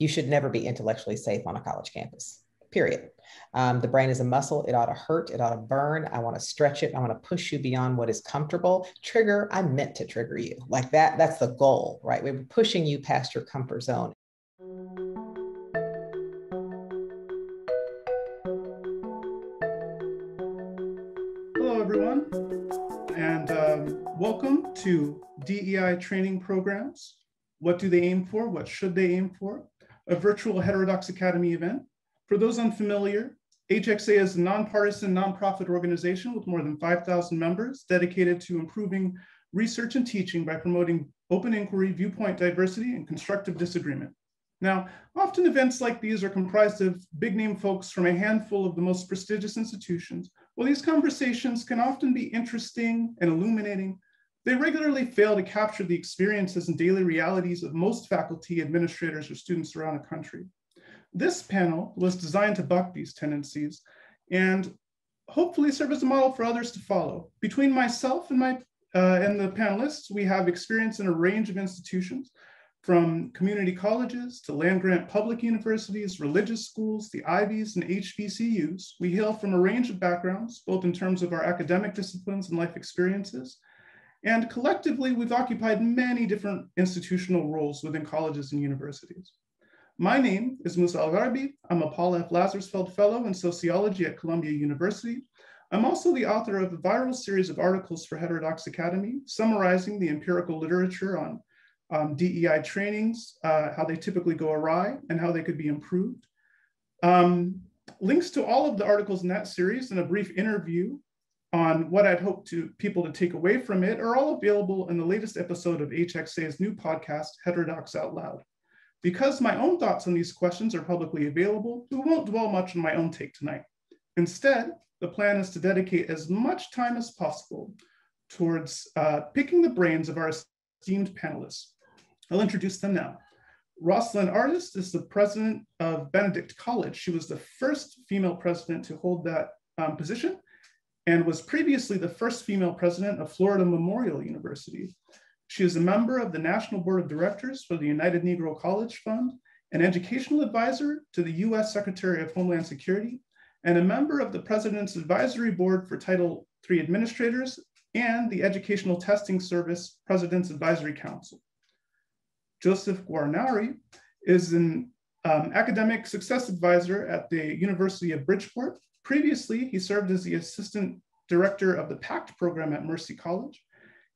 you should never be intellectually safe on a college campus, period. The brain is a muscle. It ought to hurt. It ought to burn. I want to stretch it. I want to push you beyond what is comfortable. Trigger, I meant to trigger you. Like that, that's the goal, right? We're pushing you past your comfort zone. Hello, everyone, and welcome to DEI Training Programs. What do they aim for? What should they aim for? A virtual Heterodox Academy event. For those unfamiliar, HXA is a nonpartisan, nonprofit organization with more than 5,000 members dedicated to improving research and teaching by promoting open inquiry, viewpoint diversity, and constructive disagreement. Now, often events like these are comprised of big name folks from a handful of the most prestigious institutions. While these conversations can often be interesting and illuminating, they regularly fail to capture the experiences and daily realities of most faculty, administrators, or students around the country. This panel was designed to buck these tendencies and hopefully serve as a model for others to follow. Between myself and the panelists, we have experience in a range of institutions, from community colleges to land-grant public universities, religious schools, the Ivies, and HBCUs. We hail from a range of backgrounds, both in terms of our academic disciplines and life experiences. And collectively, we've occupied many different institutional roles within colleges and universities. My name is Musa al-Gharbi. I'm a Paul F. Lazarsfeld Fellow in Sociology at Columbia University. I'm also the author of a viral series of articles for Heterodox Academy, summarizing the empirical literature on DEI trainings, how they typically go awry, and how they could be improved. Links to all of the articles in that series and a brief interview on what I'd hope to people to take away from it are all available in the latest episode of HXA's new podcast, Heterodox Out Loud. Because my own thoughts on these questions are publicly available, we won't dwell much on my own take tonight. Instead, the plan is to dedicate as much time as possible towards picking the brains of our esteemed panelists. I'll introduce them now. Roslyn Artis is the president of Benedict College. She was the first female president to hold that position and was previously the first female president of Florida Memorial University. She is a member of the National Board of Directors for the United Negro College Fund, an educational advisor to the U.S. Secretary of Homeland Security, and a member of the President's Advisory Board for Title III Administrators and the Educational Testing Service President's Advisory Council. Joseph Guarneri is an academic success advisor at the University of Bridgeport. Previously, he served as the assistant director of the PACT program at Mercy College.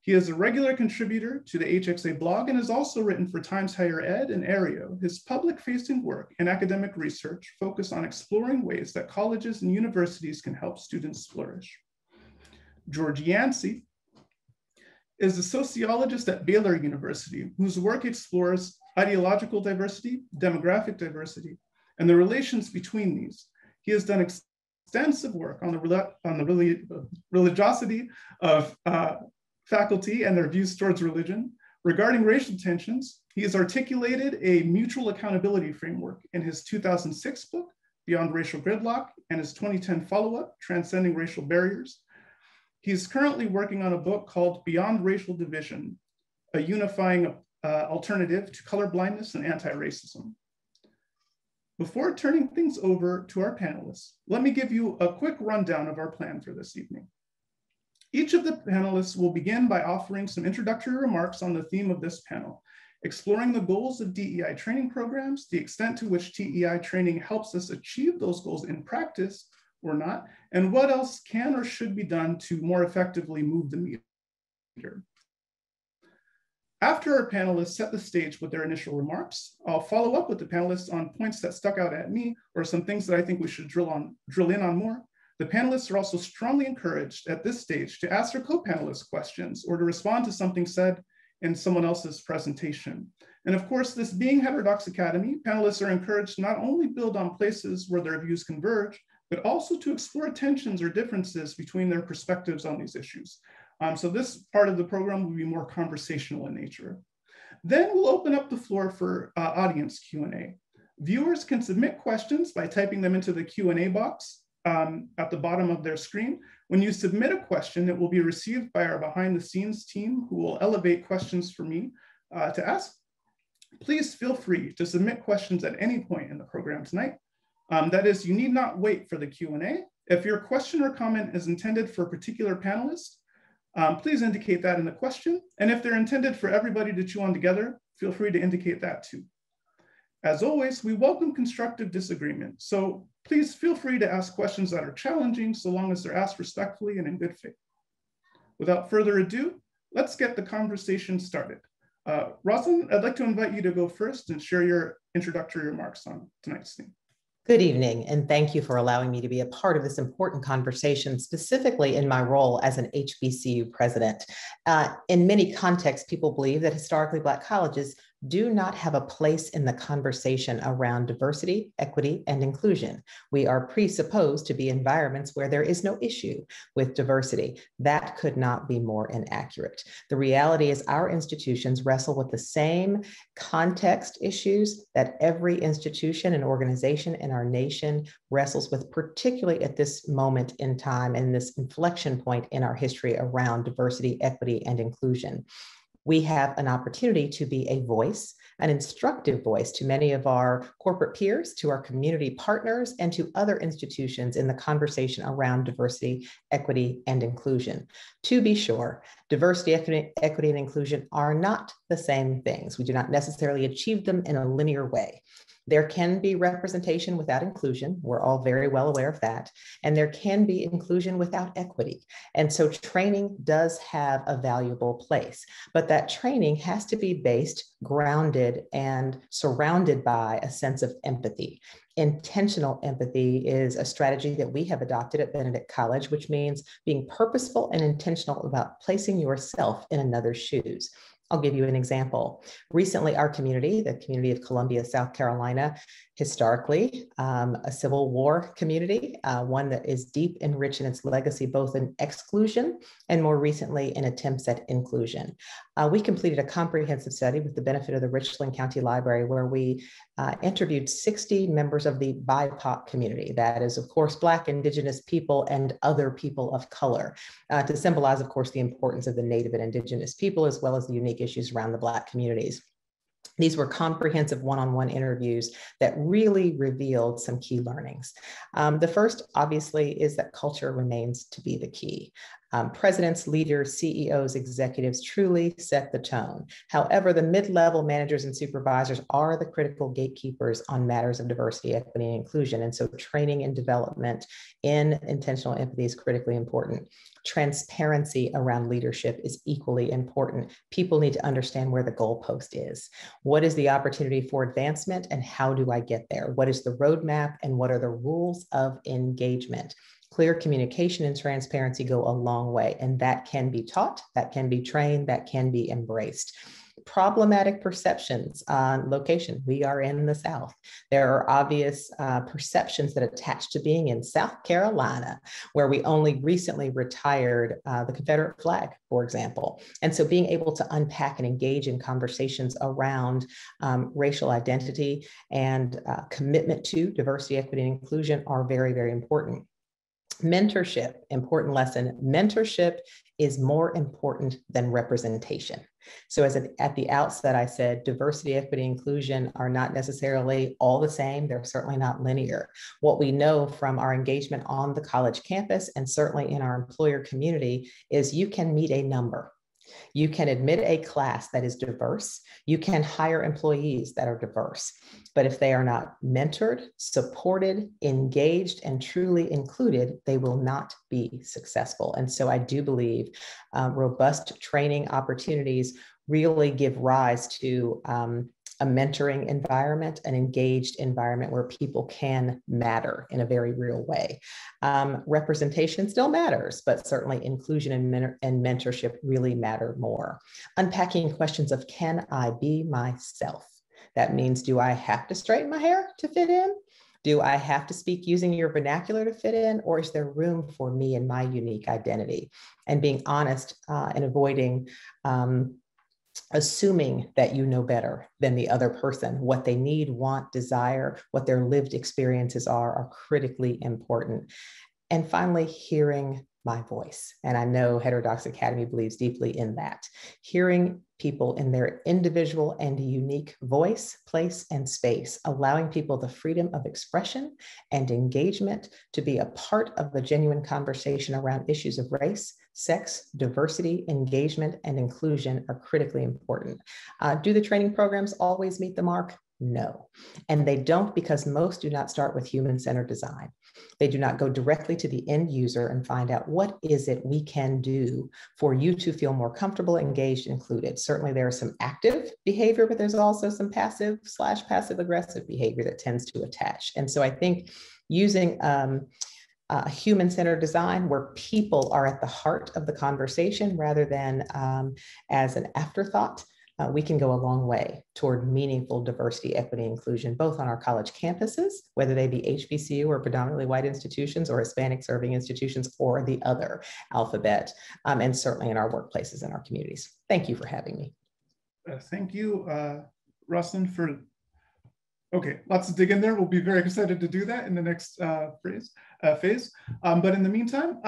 He is a regular contributor to the HXA blog and has also written for Times Higher Ed and Areo. His public-facing work and academic research focus on exploring ways that colleges and universities can help students flourish. George Yancey is a sociologist at Baylor University, whose work explores ideological diversity, demographic diversity, and the relations between these. He has done extensive work on the religiosity of faculty and their views towards religion. Regarding racial tensions, he has articulated a mutual accountability framework in his 2006 book, Beyond Racial Gridlock, and his 2010 follow-up, Transcending Racial Barriers. He's currently working on a book called Beyond Racial Division, a unifying alternative to colorblindness and anti-racism. Before turning things over to our panelists, let me give you a quick rundown of our plan for this evening. Each of the panelists will begin by offering some introductory remarks on the theme of this panel, exploring the goals of DEI training programs, the extent to which DEI training helps us achieve those goals in practice or not, and what else can or should be done to more effectively move the meter. After our panelists set the stage with their initial remarks, I'll follow up with the panelists on points that stuck out at me or some things that I think we should drill in on more. The panelists are also strongly encouraged at this stage to ask their co-panelists questions or to respond to something said in someone else's presentation. And of course, this being Heterodox Academy, panelists are encouraged to not only build on places where their views converge, but also to explore tensions or differences between their perspectives on these issues. So this part of the program will be more conversational in nature. Then we'll open up the floor for audience Q&A. Viewers can submit questions by typing them into the Q&A box at the bottom of their screen. When you submit a question, it will be received by our behind the scenes team, who will elevate questions for me to ask. please feel free to submit questions at any point in the program tonight. That is, you need not wait for the Q&A. If your question or comment is intended for a particular panelist, please indicate that in the question. And if they're intended for everybody to chew on together, feel free to indicate that too. As always, we welcome constructive disagreement. So please feel free to ask questions that are challenging so long as they're asked respectfully and in good faith. Without further ado, let's get the conversation started. Roslyn, I'd like to invite you to go first and share your introductory remarks on tonight's theme. Good evening, and thank you for allowing me to be a part of this important conversation, specifically in my role as an HBCU president. In many contexts, people believe that historically Black colleges do not have a place in the conversation around diversity, equity, and inclusion. We are presupposed to be environments where there is no issue with diversity. That could not be more inaccurate. The reality is our institutions wrestle with the same context issues that every institution and organization in our nation wrestles with, particularly at this moment in time and this inflection point in our history around diversity, equity, and inclusion. We have an opportunity to be a voice, an instructive voice to many of our corporate peers, to our community partners, and to other institutions in the conversation around diversity, equity, and inclusion. To be sure, diversity, equity, and inclusion are not the same things. We do not necessarily achieve them in a linear way. There can be representation without inclusion. We're all very well aware of that. And there can be inclusion without equity. And so training does have a valuable place, but that training has to be based, grounded, and surrounded by a sense of empathy. Intentional empathy is a strategy that we have adopted at Benedict College, which means being purposeful and intentional about placing yourself in another's shoes. I'll give you an example. Recently, our community, the community of Columbia, South Carolina, historically a Civil War community, one that is deep and rich in its legacy, both in exclusion and more recently in attempts at inclusion. We completed a comprehensive study with the benefit of the Richland County Library, where we interviewed 60 members of the BIPOC community. That is, of course, Black, Indigenous people, and other people of color, to symbolize, of course, the importance of the Native and Indigenous people, as well as the unique issues around the Black communities. These were comprehensive one-on-one interviews that really revealed some key learnings. The first, obviously, is that culture remains to be the key. Presidents, leaders, CEOs, executives truly set the tone. However, the mid-level managers and supervisors are the critical gatekeepers on matters of diversity, equity, and inclusion. And so training and development in intentional empathy is critically important. Transparency around leadership is equally important. People need to understand where the goalpost is. What is the opportunity for advancement and how do I get there? What is the roadmap and what are the rules of engagement? Clear communication and transparency go a long way, and that can be taught, that can be trained, that can be embraced. Problematic perceptions on location. We are in the South. There are obvious perceptions that attach to being in South Carolina, where we only recently retired the Confederate flag, for example. And so being able to unpack and engage in conversations around racial identity and commitment to diversity, equity, and inclusion are very, very important. Mentorship, important lesson. Mentorship is more important than representation. So as at the outset, I said, diversity, equity, inclusion are not necessarily all the same. They're certainly not linear. What we know from our engagement on the college campus and certainly in our employer community is you can meet a number. You can admit a class that is diverse. You can hire employees that are diverse. But if they are not mentored, supported, engaged, and truly included, they will not be successful. And so I do believe robust training opportunities really give rise to a mentoring environment, an engaged environment where people can matter in a very real way. Representation still matters, but certainly inclusion and mentorship really matter more. Unpacking questions of, can I be myself? That means, do I have to straighten my hair to fit in? Do I have to speak using your vernacular to fit in, or is there room for me and my unique identity? And being honest and avoiding assuming that you know better than the other person. What they need, want, desire, what their lived experiences are critically important. And finally, hearing my voice. And I know Heterodox Academy believes deeply in that. Hearing people in their individual and unique voice, place, and space, allowing people the freedom of expression and engagement to be a part of the genuine conversation around issues of race, sex, diversity, engagement, and inclusion are critically important. Do the training programs always meet the mark? No. And they don't, because most do not start with human-centered design. They do not go directly to the end user and find out what is it we can do for you to feel more comfortable, engaged, included. Certainly there is some active behavior, but there's also some passive/passive aggressive behavior that tends to attach. And so I think using human-centered design, where people are at the heart of the conversation rather than as an afterthought, we can go a long way toward meaningful diversity, equity, inclusion, both on our college campuses, whether they be HBCU or predominantly white institutions or Hispanic serving institutions or the other alphabet, and certainly in our workplaces and our communities. Thank you for having me. Thank you, Roslyn, for, okay, lots to dig in there. We'll be very excited to do that in the next phase. But in the meantime,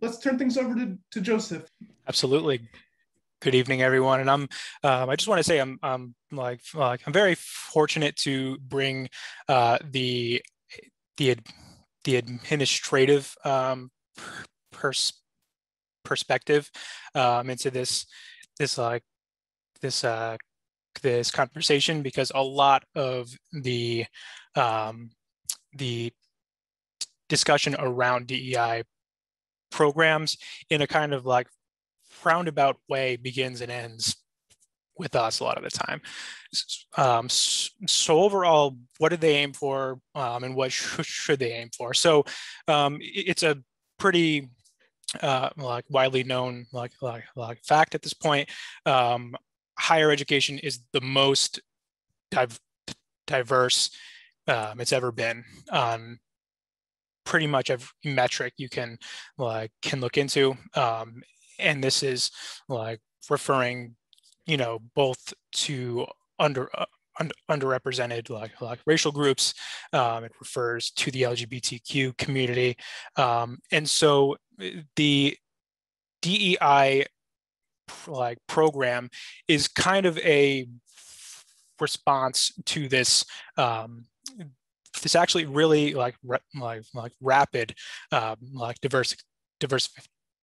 let's turn things over to Joseph. Absolutely. Good evening, everyone, and I just want to say I'm very fortunate to bring the administrative perspective into this conversation, because a lot of the discussion around DEI programs in a kind of like roundabout way begins and ends with us a lot of the time. So overall, what do they aim for, and what should they aim for? So it's a pretty widely known fact at this point. Higher education is the most diverse it's ever been on pretty much every metric you can look into. And this is referring, both to underrepresented racial groups. It refers to the LGBTQ community, and so the DEI program is kind of a response to this. This actually really rapid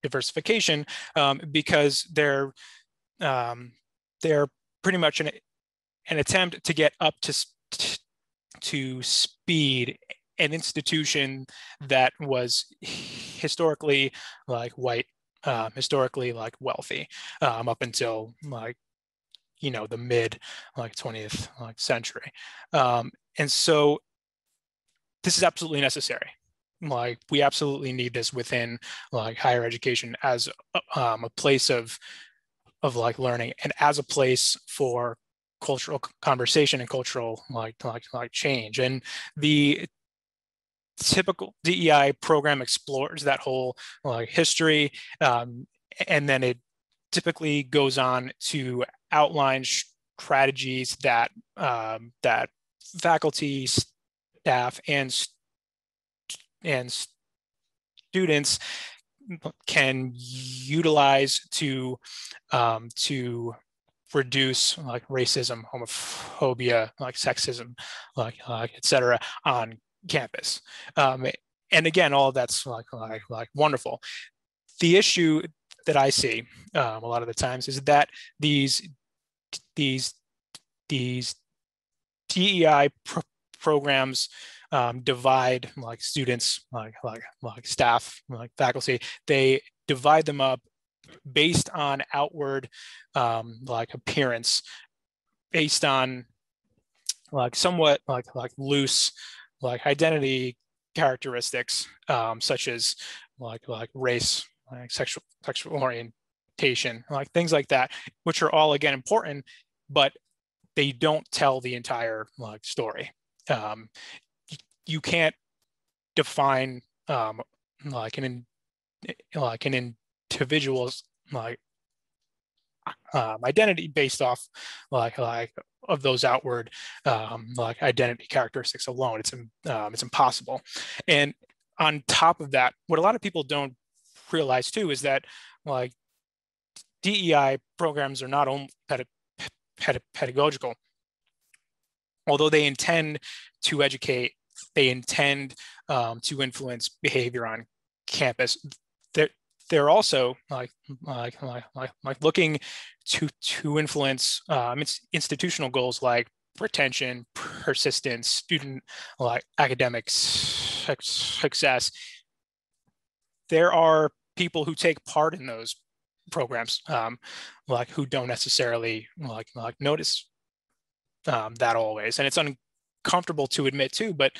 diversification, because they're pretty much an attempt to get up to speed an institution that was historically white, historically wealthy, up until the mid 20th century, and so this is absolutely necessary. We absolutely need this within higher education as a place of learning, and as a place for cultural conversation and cultural change. And the typical DEI program explores that whole history, and then it typically goes on to outline strategies that that faculty, staff, and students can utilize to reduce racism, homophobia, sexism, et cetera, on campus. And again, all of that's wonderful. The issue that I see a lot of the times is that these DEI programs divide students, staff, faculty. They divide them up based on outward appearance, based on somewhat loose identity characteristics, such as race, sexual orientation, things like that, which are all again important, but they don't tell the entire story. You can't define an individual's identity based off of those outward identity characteristics alone. It's impossible. And on top of that, what a lot of people don't realize too is that like DEI programs are not only pedagogical. Although they intend to educate, they intend to influence behavior on campus. They're also like looking to influence institutional goals like retention, persistence, student academic success. There are people who take part in those programs, who don't necessarily notice that always, and it's uncomfortable to admit too. But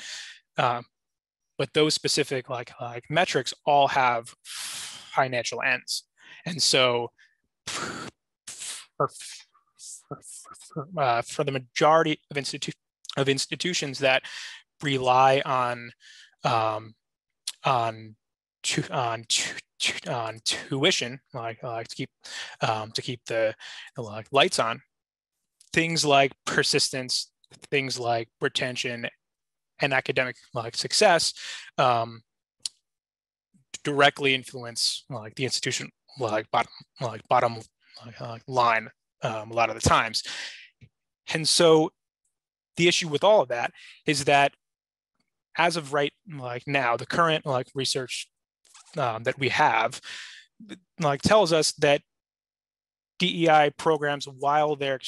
those specific like metrics all have financial ends, and so for the majority of institutions that rely on tuition, to keep the lights on, things like persistence, things like retention, and academic success directly influence the institution bottom line a lot of the times. And so the issue with all of that is that as of right now, the current research that we have tells us that DEI programs, while they're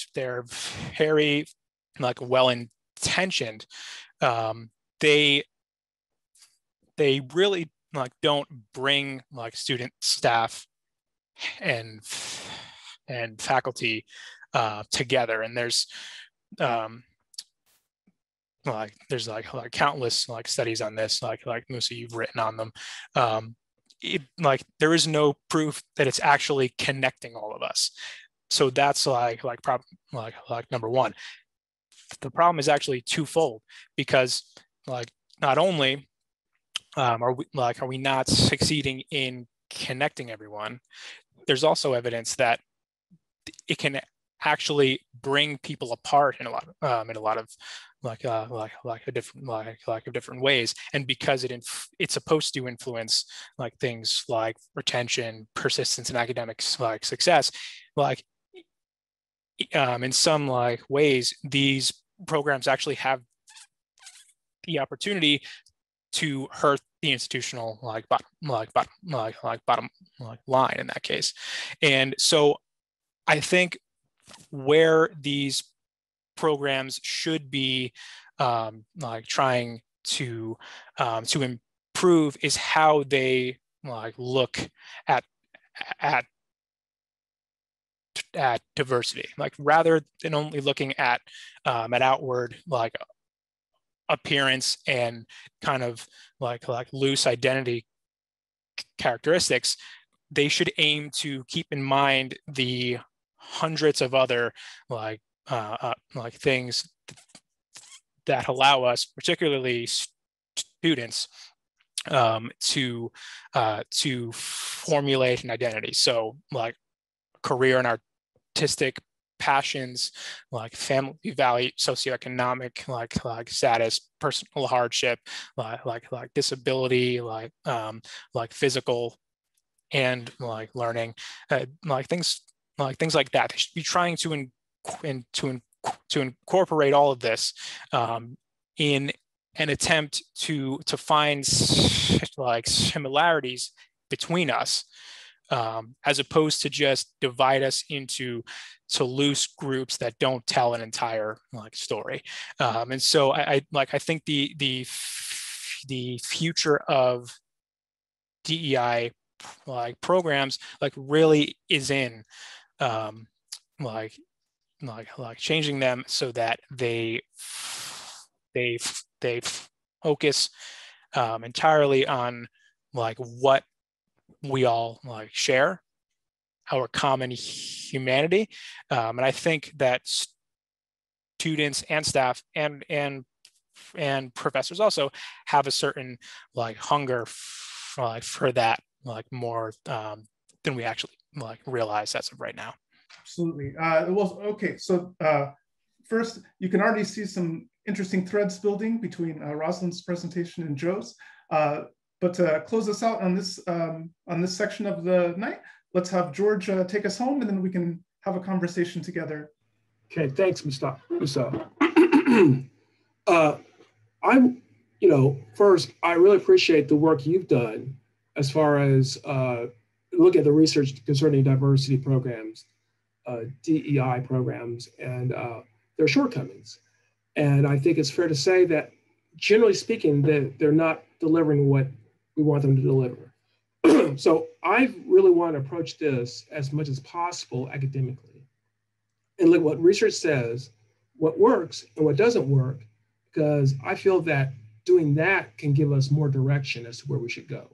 very well intentioned, they really don't bring student, staff, and faculty together. And there's countless studies on this. Musa, you've written on them. There is no proof that it's actually connecting all of us. So that's problem number one. The problem is actually twofold, because not only are we not succeeding in connecting everyone, there's also evidence that it can actually bring people apart in a lot of different ways. And because it's supposed to influence things like retention, persistence, and academic success, in some ways, these programs actually have the opportunity to hurt the institutional bottom line in that case. And so I think where these programs should be trying to improve is how they look at diversity, rather than only looking at outward appearance and kind of loose identity characteristics. They should aim to keep in mind the hundreds of other things that allow us, particularly students, to formulate an identity. So career and artistic passions, family value, socioeconomic status, personal hardship, disability, physical, and learning, things like that. They should be trying to incorporate all of this in an attempt to find similarities between us, as opposed to just divide us into loose groups that don't tell an entire story. And so I think the future of DEI programs really is in changing them so that they focus entirely on what we all share, our common humanity, and I think that students and staff and professors also have a certain hunger for that more than we actually realize as of right now. Absolutely. Well, okay. So first, you can already see some interesting threads building between Roslyn's presentation and Joe's. But to close us out on this section of the night, let's have George take us home, and then we can have a conversation together. Okay, thanks, Musa. First, I really appreciate the work you've done as far as look at the research concerning diversity programs, DEI programs, and their shortcomings. And I think it's fair to say that, generally speaking, that they're not delivering what we want them to deliver. So I really want to approach this as much as possible academically and look what research says, what works and what doesn't work, because I feel that doing that can give us more direction as to where we should go.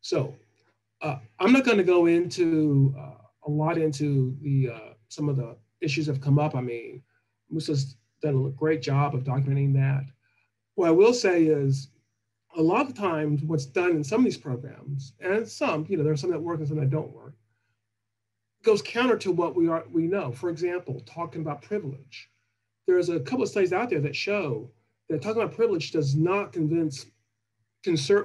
So I'm not going to go into a lot into the some of the issues that have come up. I mean, Musa's done a great job of documenting that. What I will say is, a lot of times what's done in some of these programs, and some, you know, there are some that work and some that don't work, goes counter to what we know. For example, talking about privilege. There's a couple of studies out there that show that talking about privilege does not convince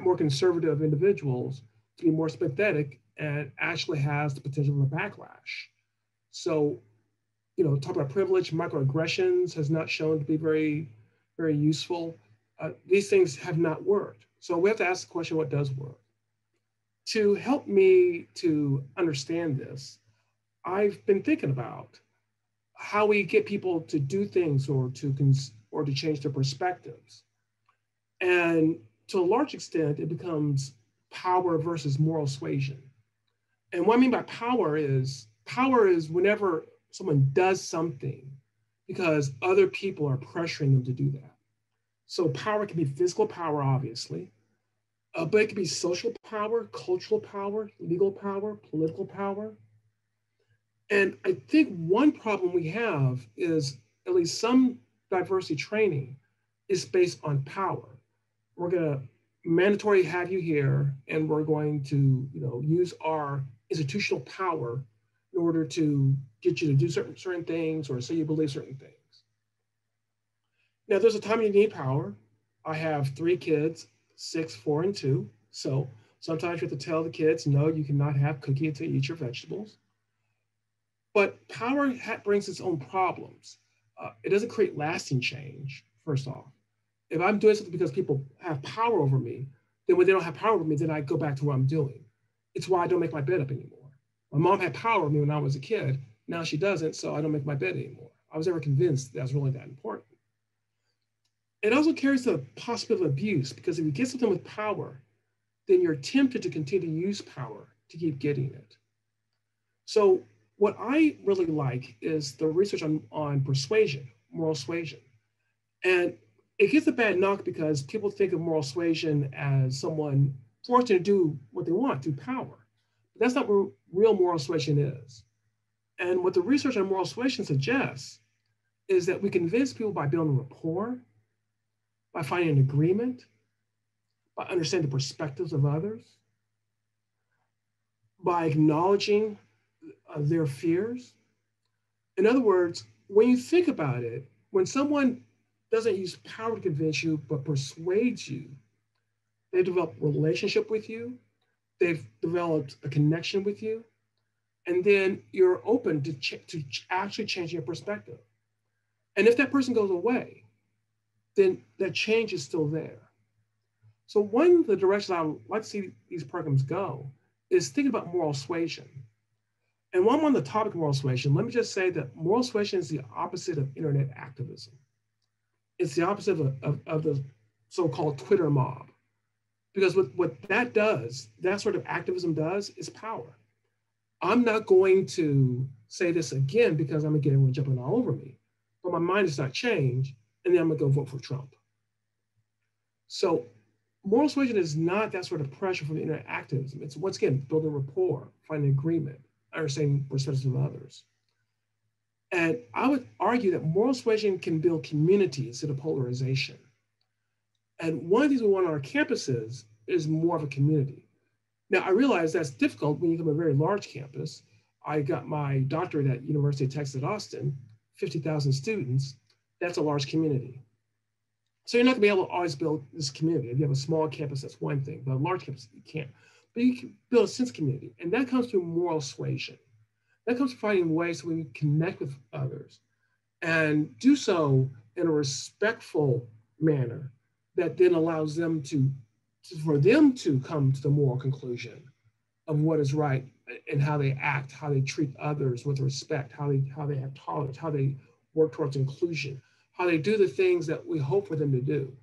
more conservative individuals to be more sympathetic, and actually has the potential for backlash. So, you know, talking about privilege, microaggressions has not shown to be very, very useful. These things have not worked. So we have to ask the question, what does work? To help me to understand this, I've been thinking about how we get people to do things or to change their perspectives. And to a large extent, it becomes power versus moral suasion. And what I mean by power is whenever someone does something because other people are pressuring them to do that. So power can be physical power, obviously, but it can be social power, cultural power, legal power, political power. And I think one problem we have is at least some diversity training is based on power. We're gonna mandatory have you here, and we're going to, you know, use our institutional power in order to get you to do certain things or say you believe certain things. Now, there's a time you need power. I have 3 kids, 6, 4, and 2. So sometimes you have to tell the kids, no, you cannot have cookie until you eat your vegetables. But power brings its own problems. It doesn't create lasting change, first off. If I'm doing something because people have power over me, then when they don't have power over me, then I go back to what I'm doing. It's why I don't make my bed up anymore. My mom had power over me when I was a kid. Now she doesn't, so I don't make my bed anymore. I was never convinced that was really that important. It also carries the possibility of abuse, because if you get something with power, then you're tempted to continue to use power to keep getting it. So what I really like is the research on persuasion, moral suasion. And it gets a bad knock because people think of moral suasion as someone forced to do what they want through power. But that's not what real moral suasion is. And what the research on moral suasion suggests is that we convince people by building rapport, by finding an agreement, by understanding the perspectives of others, by acknowledging their fears. In other words, when you think about it, when someone doesn't use power to convince you, but persuades you, they develop a relationship with you, they've developed a connection with you, and then you're open to actually changing your perspective. And if that person goes away, then that change is still there. So one of the directions I would like to see these programs go is thinking about moral suasion. And while I'm on the topic of moral suasion, let me just say that moral suasion is the opposite of internet activism. It's the opposite of the so-called Twitter mob. Because what that does, that sort of activism does, is power. I'm not going to say this again because I'm gonna get everyone jumping all over me, but my mind is not changed, and then I'm gonna go vote for Trump. So moral suasion is not that sort of pressure from internet activism. It's, once again, building rapport, finding agreement, understanding perspectives of others. And I would argue that moral suasion can build community instead of polarization. And one of the things we want on our campuses is more of a community. Now, I realize that's difficult when you come to a very large campus. I got my doctorate at University of Texas at Austin, 50,000 students. That's a large community. So you're not gonna be able to always build this community. If you have a small campus, that's one thing, but a large campus, you can't. But you can build a sense of community, and that comes through moral suasion. That comes from finding ways so we can connect with others and do so in a respectful manner that then allows them to come to the moral conclusion of what is right and how they act, how they treat others with respect, how they have tolerance, how they work towards inclusion, how they do the things that we hope for them to do.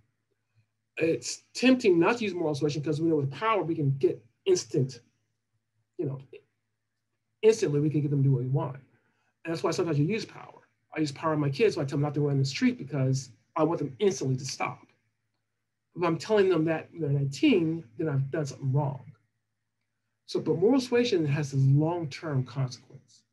It's tempting not to use moral suasion because we know with power, we can get instantly we can get them to do what we want. And that's why sometimes you use power. I use power on my kids, so I tell them not to run in the street because I want them instantly to stop. If I'm telling them that when they're 19, then I've done something wrong. So, but moral suasion has this long-term consequence.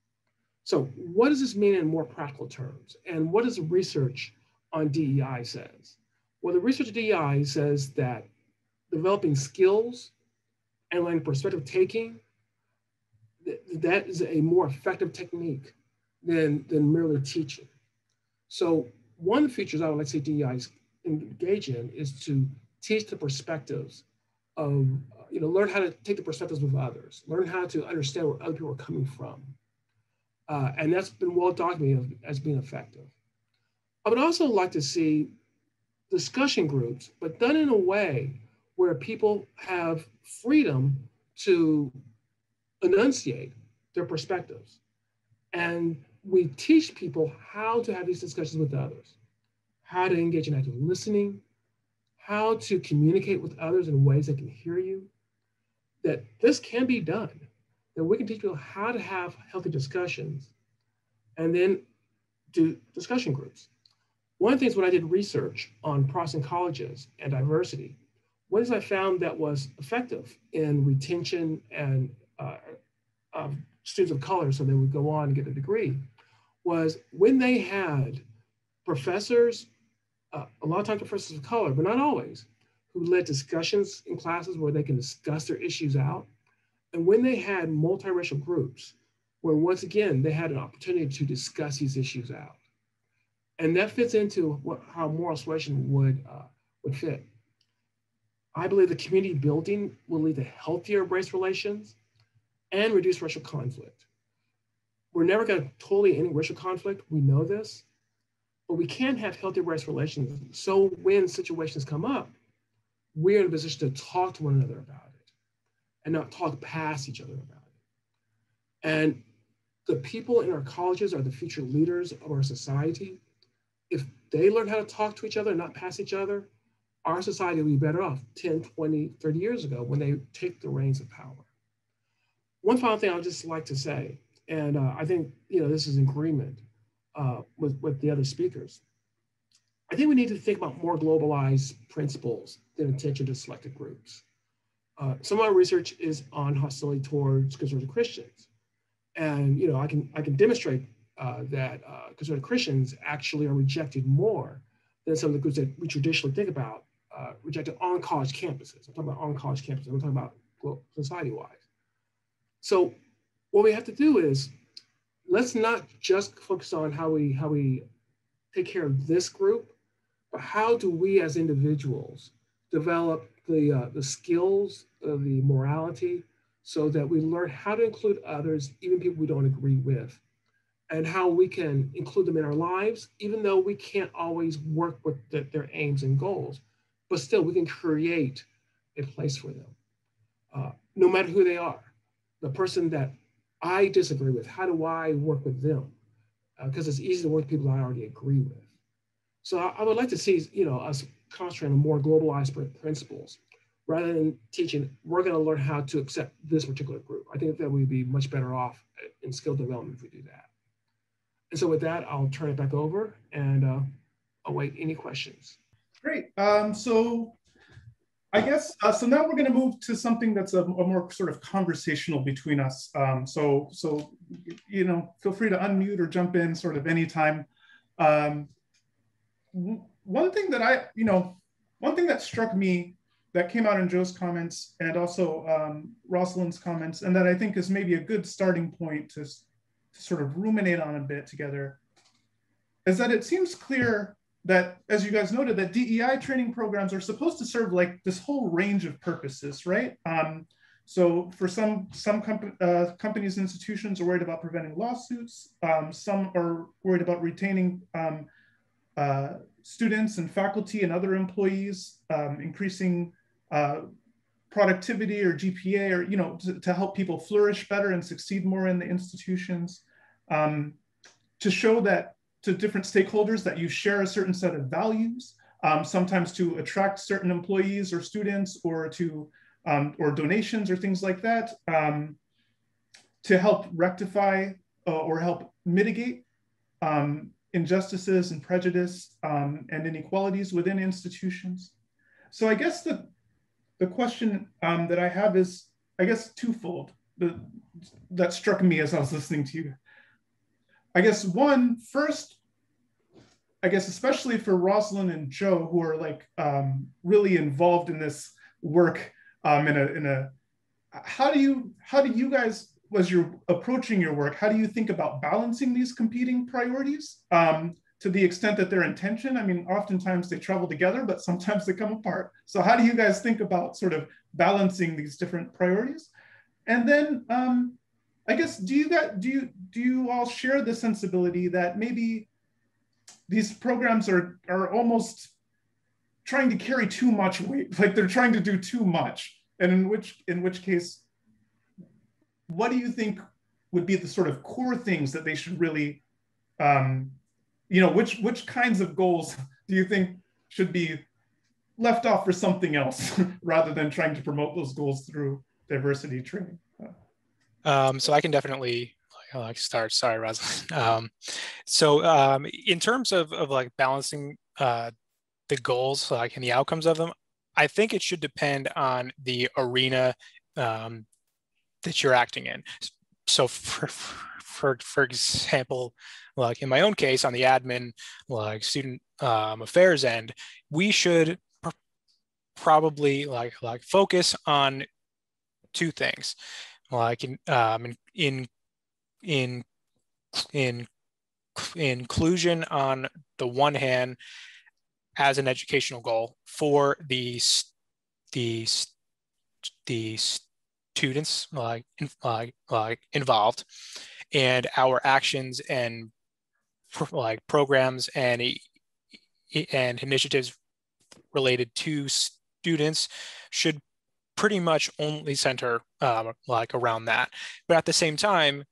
So what does this mean in more practical terms? And what does the research on DEI says? Well, the research on DEI says that developing skills and learning perspective taking, that is a more effective technique than merely teaching. So one of the features I would like to see DEI engage in is to teach the perspectives of, learn how to take the perspectives of others, learn how to understand where other people are coming from. And that's been well documented as being effective. I would also like to see discussion groups, but done in a way where people have freedom to enunciate their perspectives. And we teach people how to have these discussions with others, how to engage in active listening, how to communicate with others in ways that can hear you, that this can be done, that we can teach people how to have healthy discussions and then do discussion groups. One of the things when I did research on Protestant colleges and diversity, one thing I found that was effective in retention and of students of color, so they would go on and get a degree, was when they had professors, a lot of times professors of color, but not always, who led discussions in classes where they can discuss their issues out. And when they had multiracial groups, where once again, they had an opportunity to discuss these issues out. And that fits into how moral suasion would fit. I believe the community building will lead to healthier race relations and reduce racial conflict. We're never gonna totally end racial conflict, we know this, but we can have healthy race relations. So when situations come up, we're in a position to talk to one another about it and not talk past each other about it. And the people in our colleges are the future leaders of our society. If they learn how to talk to each other and not pass each other, our society will be better off 10, 20, 30 years ago when they take the reins of power. One final thing I would just like to say, and I think this is in agreement with the other speakers. I think we need to think about more globalized principles than attention to selected groups. Some of my research is on hostility towards conservative Christians, and I can demonstrate that conservative Christians actually are rejected more than some of the groups that we traditionally think about rejected on college campuses. I'm talking about on college campuses. I'm talking about society-wide. So what we have to do is, let's not just focus on how we take care of this group, but how do we as individuals develop the skills, the morality, so that we learn how to include others, even people we don't agree with, and how we can include them in our lives, even though we can't always work with their aims and goals, but still we can create a place for them, no matter who they are. The person that I disagree with, how do I work with them? Because it's easy to work with people I already agree with. So I would like to see us concentrating on more globalized principles rather than teaching, we're gonna learn how to accept this particular group. I think that we'd be much better off in skill development if we do that. And so with that, I'll turn it back over and await any questions. Great, so I guess, so now we're gonna move to something that's a more sort of conversational between us. So feel free to unmute or jump in sort of anytime. One thing that one thing that struck me that came out in Joe's comments and also Roslyn's comments, and that I think is maybe a good starting point to sort of ruminate on a bit together, is that it seems clear that, as you guys noted, that DEI training programs are supposed to serve like this whole range of purposes, right? So for some companies and institutions are worried about preventing lawsuits. Some are worried about retaining students and faculty and other employees, increasing productivity or GPA, or, you know, to help people flourish better and succeed more in the institutions, to show that to different stakeholders that you share a certain set of values, sometimes to attract certain employees or students, or to or donations or things like that, to help rectify or help mitigate injustices and prejudice and inequalities within institutions. So I guess the question that I have is, I guess, twofold, that struck me as I was listening to you. I guess one, first, I guess especially for Roslyn and Joe, who are like really involved in this work, how do you guys, as you're approaching your work, how do you think about balancing these competing priorities to the extent that they're in tension? I mean, oftentimes they travel together, but sometimes they come apart. So how do you guys think about sort of balancing these different priorities? And then I guess, do you all share the sensibility that maybe these programs are almost trying to carry too much weight, like they're trying to do too much? And in which case, what do you think would be the sort of core things that they should really, which kinds of goals do you think should be left off for something else rather than trying to promote those goals through diversity training? So I can definitely start. Sorry, Roslyn. So in terms of like balancing the goals, like and the outcomes of them, I think it should depend on the arena that you're acting in. So for example, like in my own case, on the admin, like student affairs end, we should probably like focus on two things, like in inclusion on the one hand, as an educational goal for the students like involved, and our actions and like programs and initiatives related to students should pretty much only center like around that. But at the same time,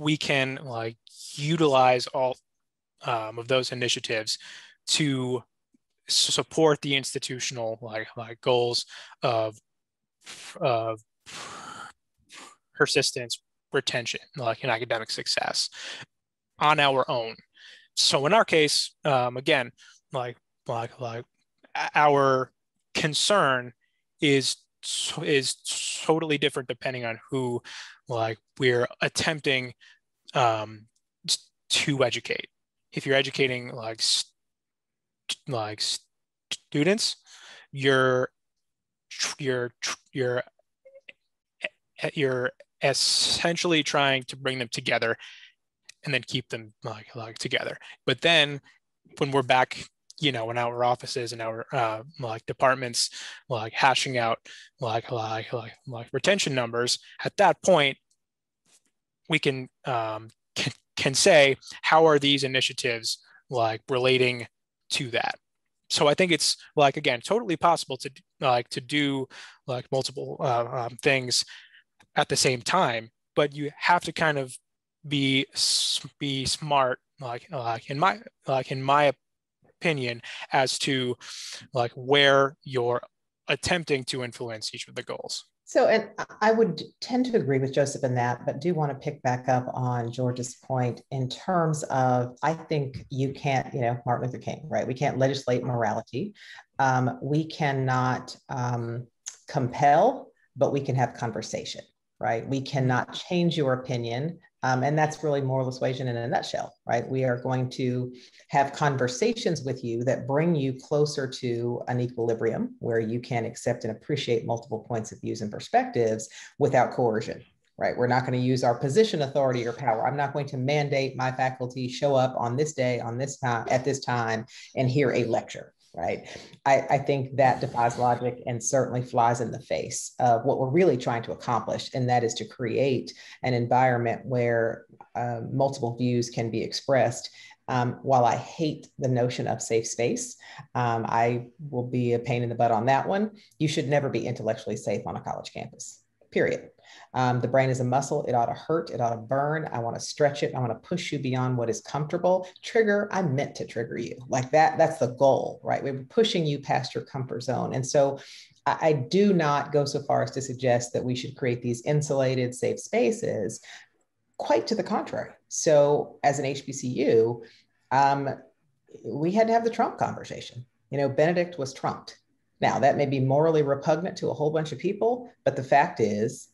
we can like utilize all of those initiatives to support the institutional like goals of persistence, retention, like in academic success on our own. So in our case, again, like our concern is totally different depending on who like we're attempting to educate. If you're educating like students, you're essentially trying to bring them together and then keep them like together. But then when we're back, you know, in our offices and our like departments, like hashing out like retention numbers, at that point we can say, how are these initiatives like relating to that? So I think it's like, again, totally possible to like to do like multiple things at the same time, but you have to kind of be smart, in my opinion, as to like where you're attempting to influence each of the goals. So, and I would tend to agree with Joseph in that, but do want to pick back up on George's point in terms of, I think you can't, you know, Martin Luther King, right? We can't legislate morality. We cannot compel, but we can have conversation, right? We cannot change your opinion. And that's really moral persuasion in a nutshell, right? We are going to have conversations with you that bring you closer to an equilibrium where you can accept and appreciate multiple points of views and perspectives without coercion, right? We're not going to use our position authority or power. I'm not going to mandate my faculty show up on this day, on this time, at this time, and hear a lecture, right? I think that defies logic and certainly flies in the face of what we're really trying to accomplish, and that is to create an environment where multiple views can be expressed. While I hate the notion of safe space, I will be a pain in the butt on that one. You should never be intellectually safe on a college campus, period. The brain is a muscle. It ought to hurt. It ought to burn. I want to stretch it. I want to push you beyond what is comfortable. Trigger, I meant to trigger you. Like that's the goal, right? We're pushing you past your comfort zone. And so I do not go so far as to suggest that we should create these insulated safe spaces. Quite to the contrary. So as an HBCU, we had to have the Trump conversation. You know, Benedict was trumped. Now, that may be morally repugnant to a whole bunch of people, but the fact is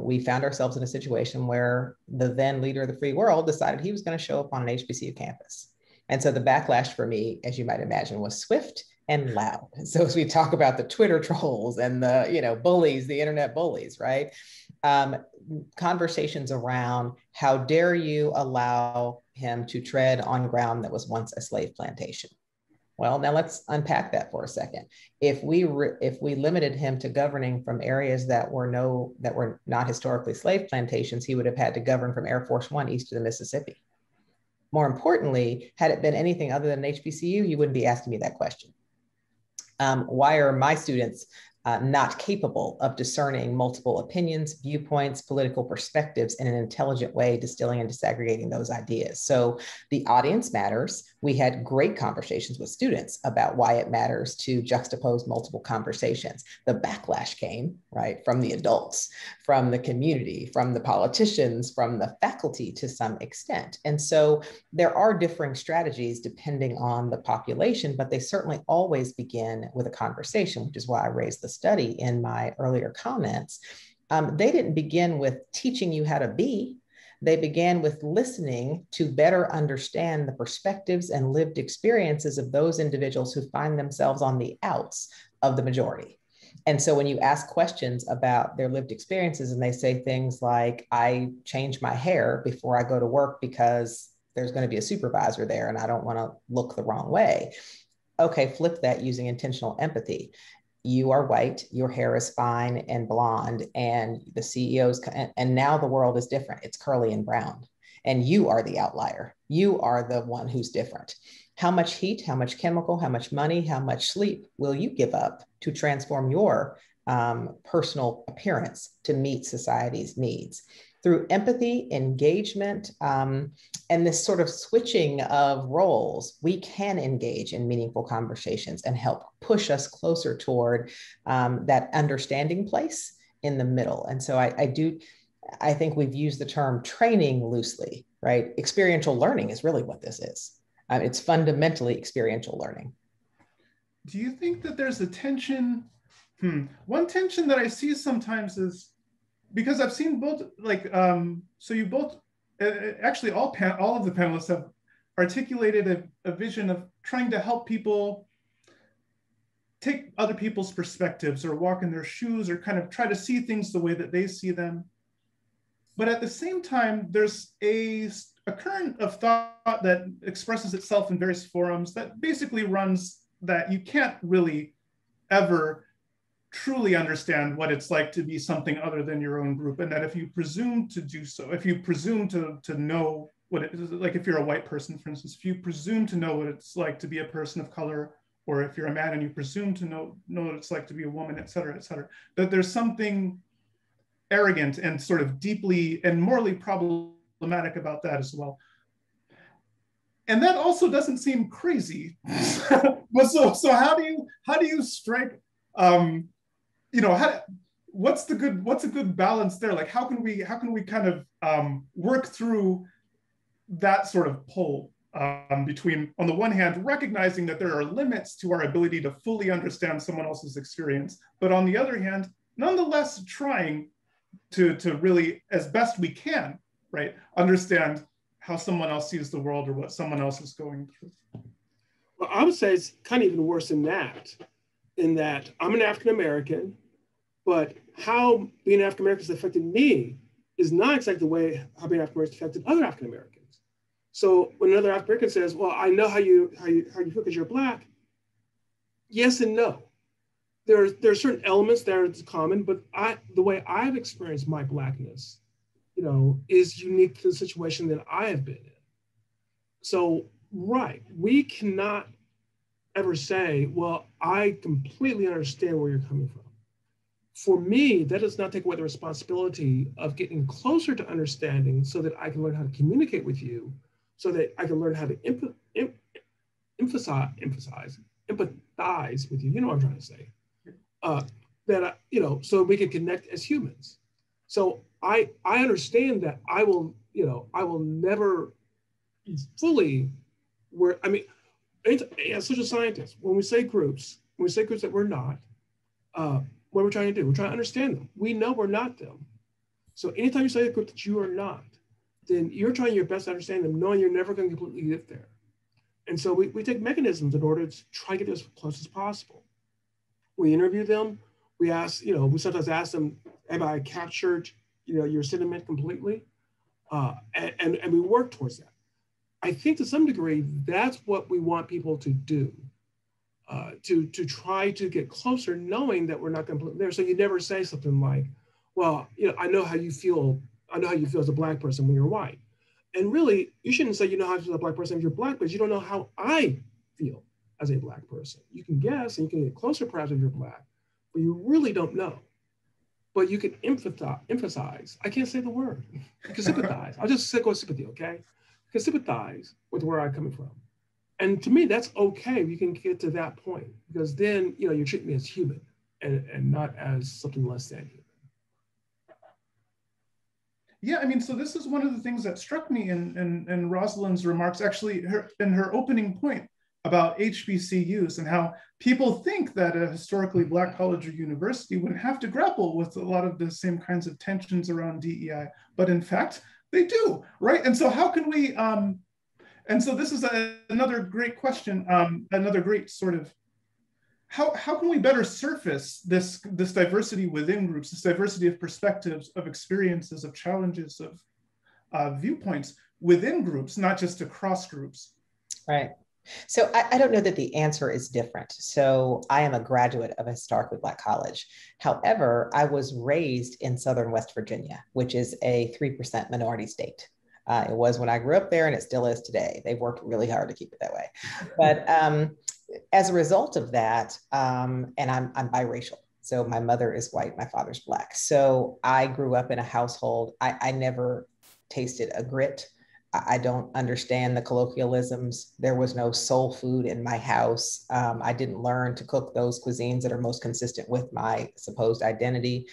we found ourselves in a situation where the then leader of the free world decided he was going to show up on an HBCU campus. And so the backlash for me, as you might imagine, was swift and loud. So as we talk about the Twitter trolls and the, you know, bullies, the internet bullies, right? Conversations around how dare you allow him to tread on ground that was once a slave plantation. Well, now let's unpack that for a second. If we limited him to governing from areas that were not historically slave plantations, he would have had to govern from Air Force One east of the Mississippi. More importantly, had it been anything other than an HBCU, you wouldn't be asking me that question. Why are my students not capable of discerning multiple opinions, viewpoints, political perspectives in an intelligent way, distilling and disaggregating those ideas? So the audience matters. We had great conversations with students about why it matters to juxtapose multiple conversations. The backlash came, right, from the adults, from the community, from the politicians, from the faculty to some extent. And so there are differing strategies depending on the population, but they certainly always begin with a conversation, which is why I raised the study in my earlier comments. They didn't begin with teaching you how to be. They began with listening to better understand the perspectives and lived experiences of those individuals who find themselves on the outs of the majority. And so when you ask questions about their lived experiences and they say things like, I change my hair before I go to work because there's going to be a supervisor there and I don't want to look the wrong way. Okay, flip that using intentional empathy. You are white, your hair is fine and blonde, and the CEOs, and now the world is different. It's curly and brown, and you are the outlier. You are the one who's different. How much heat, how much chemical, how much money, how much sleep will you give up to transform your personal appearance to meet society's needs? Through empathy, engagement, and this sort of switching of roles, we can engage in meaningful conversations and help push us closer toward that understanding place in the middle. And so I think we've used the term training loosely, right? Experiential learning is really what this is. It's fundamentally experiential learning. Do you think that there's a tension? One tension that I see sometimes is, because I've seen both, like, so you both, actually all of the panelists have articulated a vision of trying to help people take other people's perspectives or walk in their shoes or kind of try to see things the way that they see them. But at the same time, there's a current of thought that expresses itself in various forums that basically runs that you can't really ever truly understand what it's like to be something other than your own group, and that if you presume to do so, if you presume to know what it is, like if you're a white person, for instance, if you presume to know what it's like to be a person of color, or if you're a man and you presume to know what it's like to be a woman, et cetera, that there's something arrogant and sort of deeply and morally problematic about that as well. And that also doesn't seem crazy. But so how do you strike you know, what's a good balance there? Like, how can we kind of work through that sort of pull between, on the one hand, recognizing that there are limits to our ability to fully understand someone else's experience, but on the other hand, nonetheless trying to really, as best we can, right, understand how someone else sees the world or what someone else is going through? Well, I would say it's kind of even worse than that. In that I'm an African-American, but how being African-American has affected me is not exactly the way how being African-American affected other African-Americans. So when another African-American says, well, I know how you feel because you're Black, yes and no. There are certain elements that are common, but the way I've experienced my Blackness, is unique to the situation that I have been in. So, right, we cannot ever say, well, I completely understand where you're coming from. For me, that does not take away the responsibility of getting closer to understanding so that I can learn how to communicate with you, so that I can learn how to empathize with you. You know what I'm trying to say. So we can connect as humans. So I understand that I will never fully as social scientists, when we say groups that we're not, what we're trying to do, we're trying to understand them. We know we're not them. So anytime you say a group that you are not, then you're trying your best to understand them, knowing you're never going to completely get there. And so we take mechanisms in order to try to get as close as possible. We interview them. We ask, we sometimes ask them, have I captured, your sentiment completely? And we work towards that. I think to some degree, that's what we want people to do. To try to get closer, knowing that we're not completely there. So you never say something like, well, I know how you feel as a Black person when you're white. And really, you shouldn't say you know how to feel as a Black person if you're Black, because you don't know how I feel as a Black person. You can guess and you can get closer perhaps if you're Black, but you really don't know. But you can emphasize. I can't say the word. You can sympathize. I'll just go with sympathy, okay? You can sympathize with where I'm coming from. And to me, that's okay. We can get to that point, because then you treat me as human and not as something less than human. Yeah, so this is one of the things that struck me in Rosalind's remarks, actually, in her opening point about HBCUs and how people think that a historically Black college or university would have to grapple with a lot of the same kinds of tensions around DEI, but in fact, they do, right? And so how can we, and so this is another great question, another great sort of, how can we better surface this diversity within groups, this diversity of perspectives, of experiences, of challenges, of viewpoints within groups, not just across groups? Right. So I don't know that the answer is different. So I am a graduate of a historically Black college. However, I was raised in Southern West Virginia, which is a 3% minority state. It was when I grew up there, and it still is today. They've worked really hard to keep it that way. But as a result of that, and I'm biracial. So my mother is white, my father's Black. So I grew up in a household, I never tasted a grit. I don't understand the colloquialisms. There was no soul food in my house. I didn't learn to cook those cuisines that are most consistent with my supposed identity.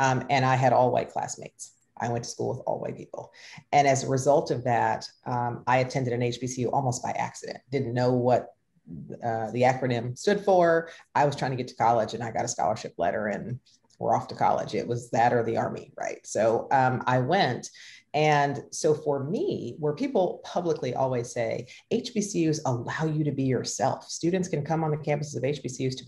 And I had all white classmates. I went to school with all white people. And as a result of that, I attended an HBCU almost by accident, didn't know what the acronym stood for. I was trying to get to college and I got a scholarship letter and we're off to college. It was that or the Army, right? So I went. And so for me, where people publicly always say, HBCUs allow you to be yourself. Students can come on the campuses of HBCUs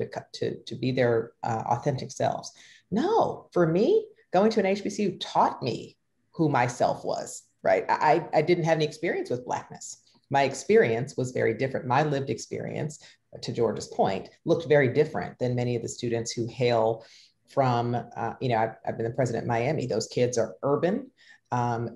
to be their authentic selves. No, for me, going to an HBCU taught me who myself was, right? I didn't have any experience with Blackness. My experience was very different. My lived experience, to George's point, looked very different than many of the students who hail from, I've been the president of Miami. Those kids are urban, had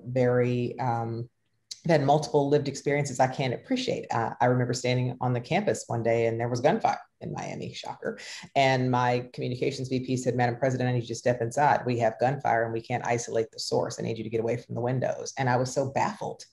multiple lived experiences I can't appreciate. I remember standing on the campus one day and there was gunfire in Miami, shocker. And my communications VP said, Madam President, I need you to step inside. We have gunfire and we can't isolate the source. I need you to get away from the windows. And I was so baffled.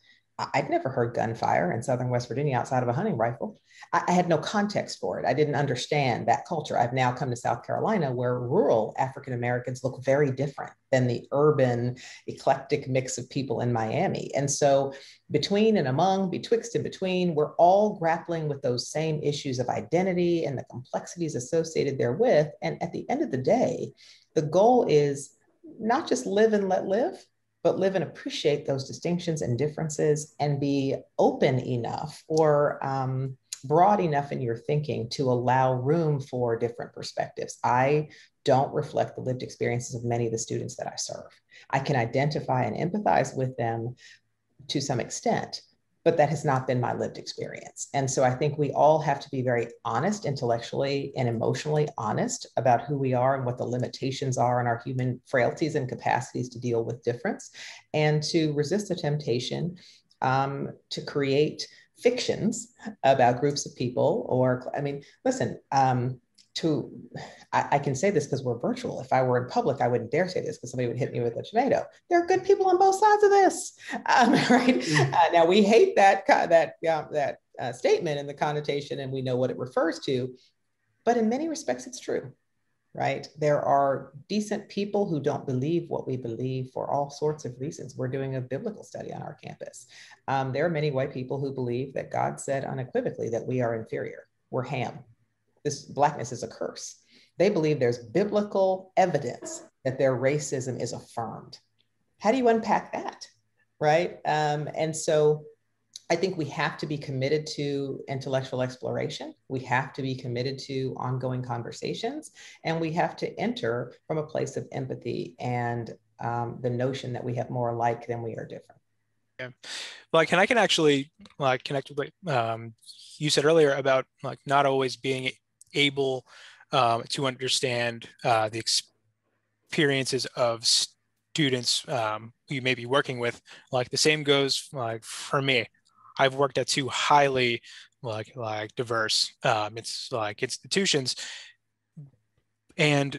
I'd never heard gunfire in Southern West Virginia outside of a hunting rifle. I had no context for it. I didn't understand that culture. I've now come to South Carolina, where rural African Americans look very different than the urban, eclectic mix of people in Miami. And so between and among, betwixt and between, we're all grappling with those same issues of identity and the complexities associated therewith. And at the end of the day, the goal is not just live and let live, but live and appreciate those distinctions and differences and be open enough or broad enough in your thinking to allow room for different perspectives. I don't reflect the lived experiences of many of the students that I serve. I can identify and empathize with them to some extent, but that has not been my lived experience. And so I think we all have to be very honest, intellectually and emotionally honest about who we are and what the limitations are in our human frailties and capacities to deal with difference, and to resist the temptation to create fictions about groups of people or, I mean, listen, I can say this because we're virtual. If I were in public, I wouldn't dare say this because somebody would hit me with a tomato. There are good people on both sides of this, right? Now we hate that statement and the connotation, and we know what it refers to, but in many respects, it's true, right? There are decent people who don't believe what we believe for all sorts of reasons. We're doing a biblical study on our campus. There are many white people who believe that God said unequivocally that we are inferior, we're ham. This blackness is a curse. They believe there's biblical evidence that their racism is affirmed. How do you unpack that, right? And so I think we have to be committed to intellectual exploration. We have to be committed to ongoing conversations, and we have to enter from a place of empathy and the notion that we have more alike than we are different. Yeah. Like, and I can actually like connect with what you said earlier about like not always being able to understand the experiences of students who you may be working with. Like the same goes like for me. I've worked at two highly like diverse it's like institutions, and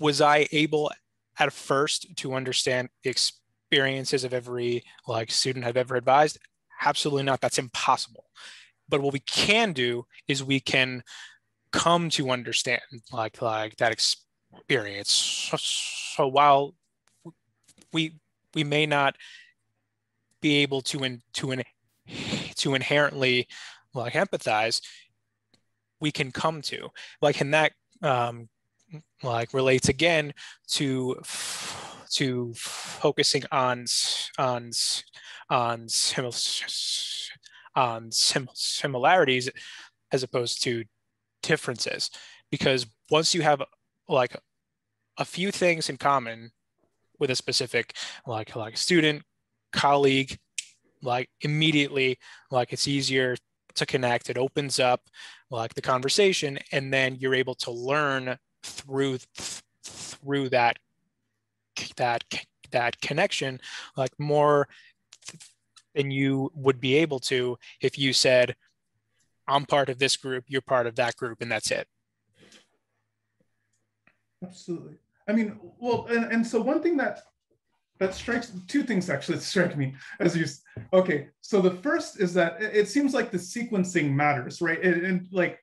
was I able at first to understand the experiences of every like student I've ever advised? Absolutely not. That's impossible. But what we can do is we can come to understand like that experience. So while we may not be able to inherently like empathize, we can come to like, and that like relates again to focusing on similarities as opposed to differences, because once you have like a few things in common with a specific like student, colleague, like immediately like it's easier to connect. It opens up like the conversation, and then you're able to learn through that connection like more than you would be able to if you said, I'm part of this group, you're part of that group, and that's it. Absolutely. I mean, well, and so one thing that strikes, two things actually strike me as you, okay, so the first is that it seems like the sequencing matters, right? And like,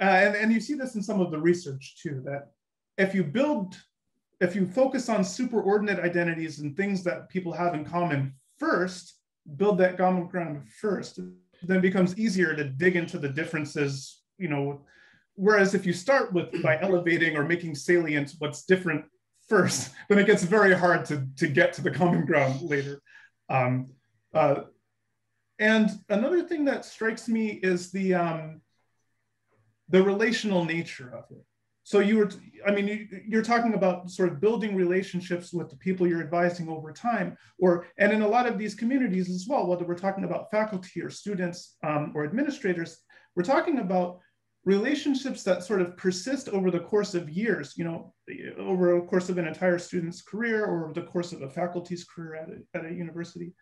and you see this in some of the research too, that if you focus on superordinate identities and things that people have in common first, build that common ground first, then it becomes easier to dig into the differences, you know, whereas if you start with by elevating or making salient what's different first, then it gets very hard to get to the common ground later. And another thing that strikes me is the relational nature of it. So you were, I mean, you're talking about sort of building relationships with the people you're advising over time, or, and in a lot of these communities as well, whether we're talking about faculty or students or administrators, we're talking about relationships that sort of persist over the course of years, you know, over the course of an entire student's career or over the course of a faculty's career at a university.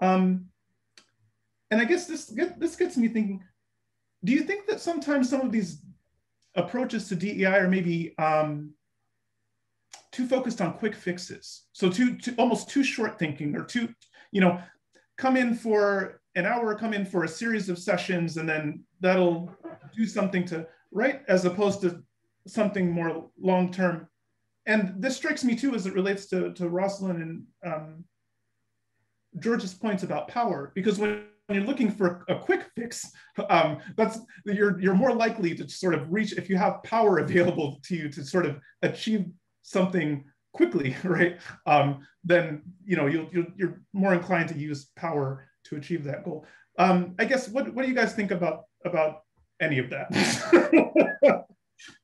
And I guess this gets me thinking, do you think that sometimes some of these approaches to DEI are maybe too focused on quick fixes? So almost too short thinking, or too, you know, come in for an hour, come in for a series of sessions, and then that'll do something to, right? As opposed to something more long-term. And this strikes me too, as it relates to Roslyn and George's points about power, because when you're looking for a quick fix, you're more likely to sort of reach, if you have power available to you to sort of achieve something quickly, right? Then you know you're more inclined to use power to achieve that goal. I guess what do you guys think about any of that.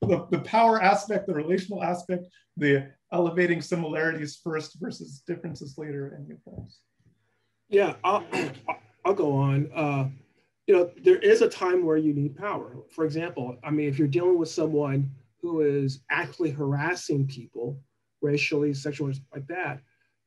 The power aspect, the relational aspect, the elevating similarities first versus differences later, any of those. Yeah, I'll go on. There is a time where you need power. For example, I mean, if you're dealing with someone who is actually harassing people, racially, sexually, like that,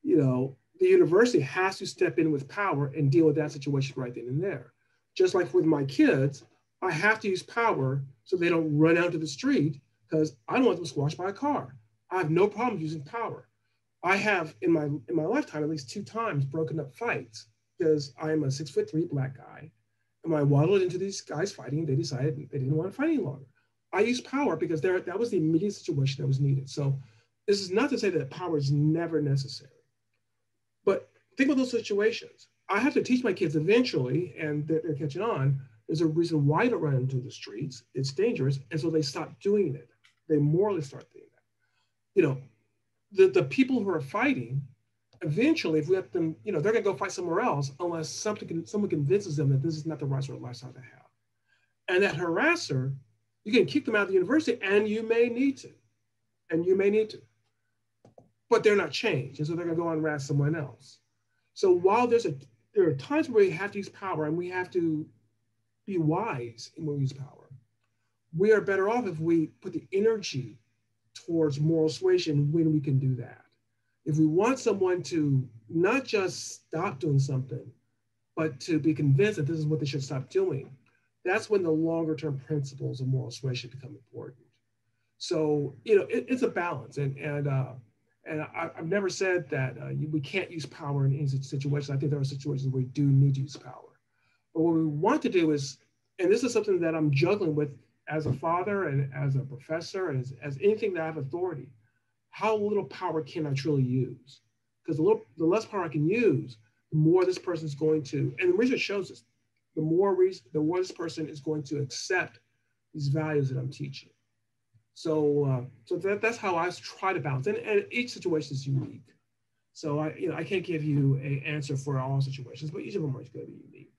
the university has to step in with power and deal with that situation right then and there. Just like with my kids, I have to use power so they don't run out to the street because I don't want them squashed by a car. I have no problem using power. I have, in my lifetime, at least 2 times broken up fights because I am a 6'3" black guy. And I waddled into these guys fighting, and they decided they didn't want to fight any longer. I used power because that was the immediate situation that was needed. So this is not to say that power is never necessary. But think about those situations. I have to teach my kids eventually, and they're catching on, there's a reason why you don't run into the streets. It's dangerous. And so they stop doing it. They morally start doing that. The people who are fighting, eventually, if we let them, they're going to go fight somewhere else unless someone convinces them that this is not the right sort of lifestyle to have. And that harasser, you can kick them out of the university, and you may need to. But they're not changed, and so they're going to go and harass someone else. So while there are times where we have to use power, and we have to be wise in when we use power, we are better off if we put the energy towards moral suasion when we can do that. If we want someone to not just stop doing something, but to be convinced that this is what they should stop doing, that's when the longer term principles of moral suasion become important. So, it's a balance. And I've never said that we can't use power in any situation. I think there are situations where we do need to use power. But what we want to do is, and this is something that I'm juggling with as a father and as a professor, and as anything that I have authority, how little power can I truly use? Because the less power I can use, the more this person is going to, and the research shows this, the more this person is going to accept these values that I'm teaching. So that's how I try to balance, and each situation is unique. So I can't give you an answer for all situations, but each of them are going to be unique.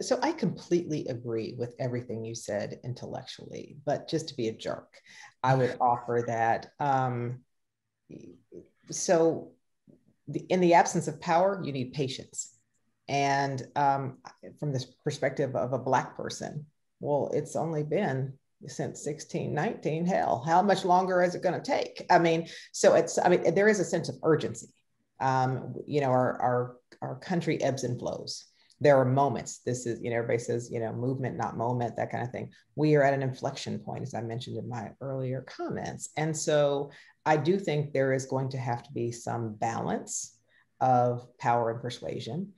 So I completely agree with everything you said intellectually, but just to be a jerk, I would offer that. In the absence of power, you need patience. And from this perspective of a Black person, well, it's only been since 1619, hell, how much longer is it going to take? There is a sense of urgency. Our country ebbs and flows. There are moments. This is, everybody says, movement, not moment, that kind of thing. We are at an inflection point, as I mentioned in my earlier comments. And so I do think there is going to have to be some balance of power and persuasion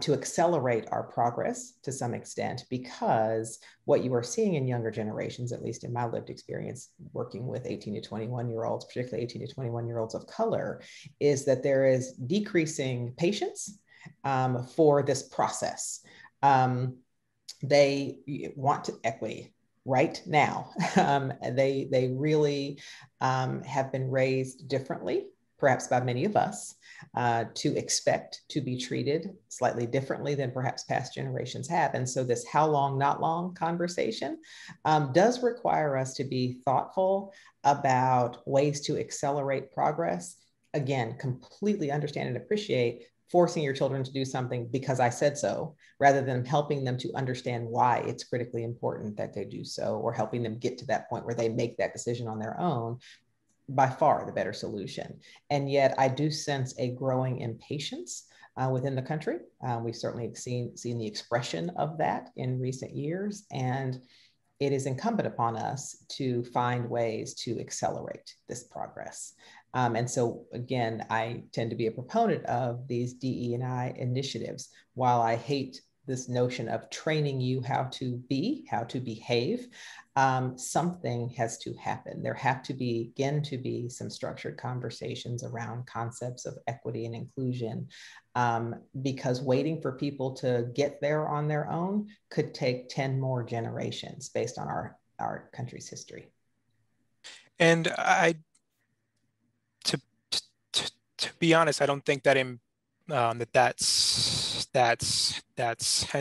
to accelerate our progress to some extent, because what you are seeing in younger generations, at least in my lived experience, working with 18 to 21 year olds, particularly 18 to 21 year olds of color, is that there is decreasing patience for this process. They want equity right now. They really have been raised differently, perhaps by many of us, to expect to be treated slightly differently than perhaps past generations have. And so this how long, not long conversation does require us to be thoughtful about ways to accelerate progress. Again, completely understand and appreciate forcing your children to do something because I said so, rather than helping them to understand why it's critically important that they do so, or helping them get to that point where they make that decision on their own, by far the better solution. And yet I do sense a growing impatience within the country. We've certainly seen the expression of that in recent years. And it is incumbent upon us to find ways to accelerate this progress. And so, again, I tend to be a proponent of these DE&I initiatives. While I hate this notion of training you how to be, how to behave, something has to happen. There have to begin to be some structured conversations around concepts of equity and inclusion, because waiting for people to get there on their own could take 10 more generations based on our country's history. And to be honest, I don't think that that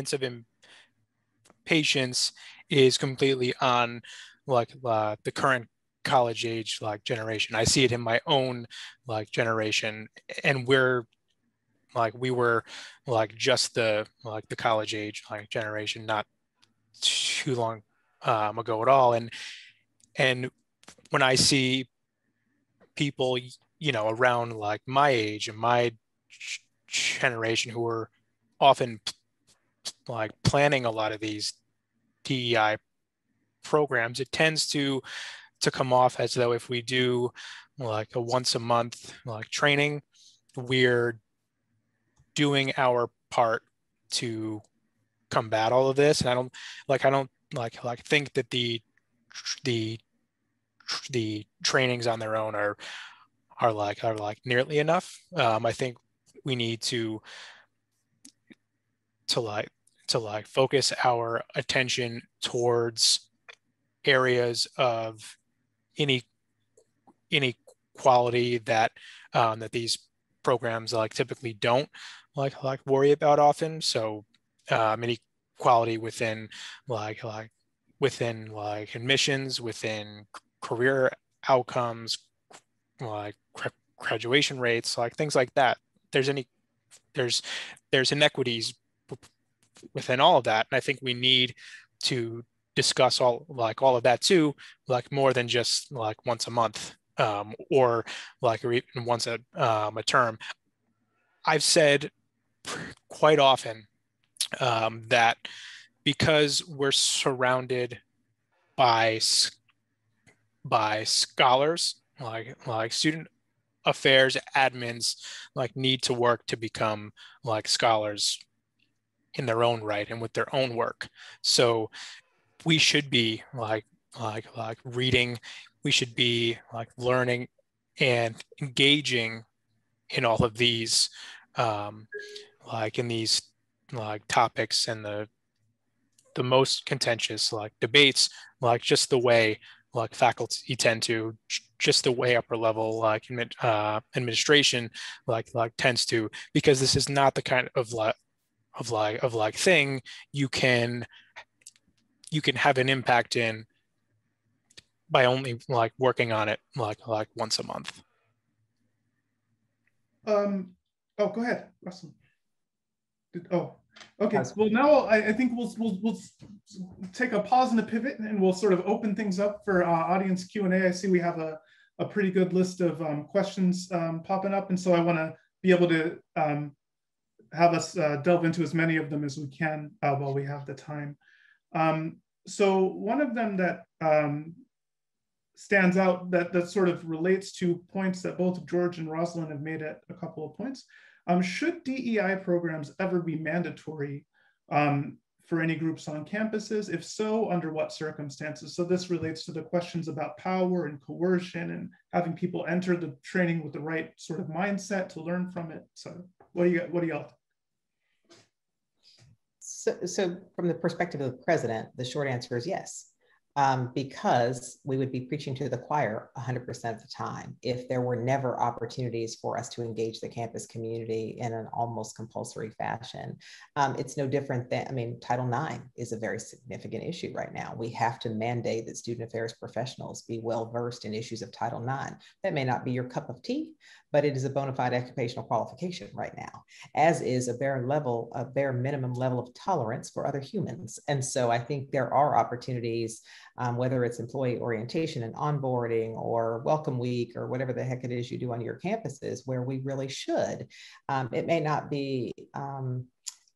sense of patients is completely on like the current college age like generation. I see it in my own like generation, and we're like, we were like just the like the college age like generation not too long ago at all. And when I see people, you know, around like my age and my generation who are often like planning a lot of these DEI programs, it tends to come off as though if we do like a once a month like training, we're doing our part to combat all of this. And I don't think that the trainings on their own are nearly enough. I think we need to focus our attention towards areas of inequality that that these programs like typically don't like worry about often. So inequality within within admissions, within career outcomes, like graduation rates, like things like that. There's inequities within all of that, and I think we need to discuss all of that too, like more than just like once a month or like once a term. I've said quite often that because we're surrounded by scholars, like student affairs admins like need to work to become like scholars in their own right and with their own work. So we should be like reading, we should be like learning and engaging in all of these like in these like topics and the most contentious like debates, like just the way like faculty tend to, just the way upper level like administration like tends to, because this is not the kind of thing you can have an impact in by only like working on it like once a month. Oh, go ahead, Russell. Oh, okay. Well, now I think we'll take a pause and a pivot, and we'll sort of open things up for audience Q&A. I see we have a pretty good list of questions popping up, and so I want to be able to have us delve into as many of them as we can while we have the time. So one of them that stands out that sort of relates to points that both George and Roslyn have made at a couple of points. Should DEI programs ever be mandatory for any groups on campuses? If so, under what circumstances? So this relates to the questions about power and coercion and having people enter the training with the right sort of mindset to learn from it. So what do y'all think? So from the perspective of the president, the short answer is yes, because we would be preaching to the choir 100% of the time if there were never opportunities for us to engage the campus community in an almost compulsory fashion. It's no different than, I mean, Title IX is a very significant issue right now. We have to mandate that student affairs professionals be well-versed in issues of Title IX. That may not be your cup of tea, but it is a bona fide occupational qualification right now, as is a bare minimum level of tolerance for other humans. And so I think there are opportunities, whether it's employee orientation and onboarding or welcome week or whatever the heck it is you do on your campuses, where we really should. It may not be an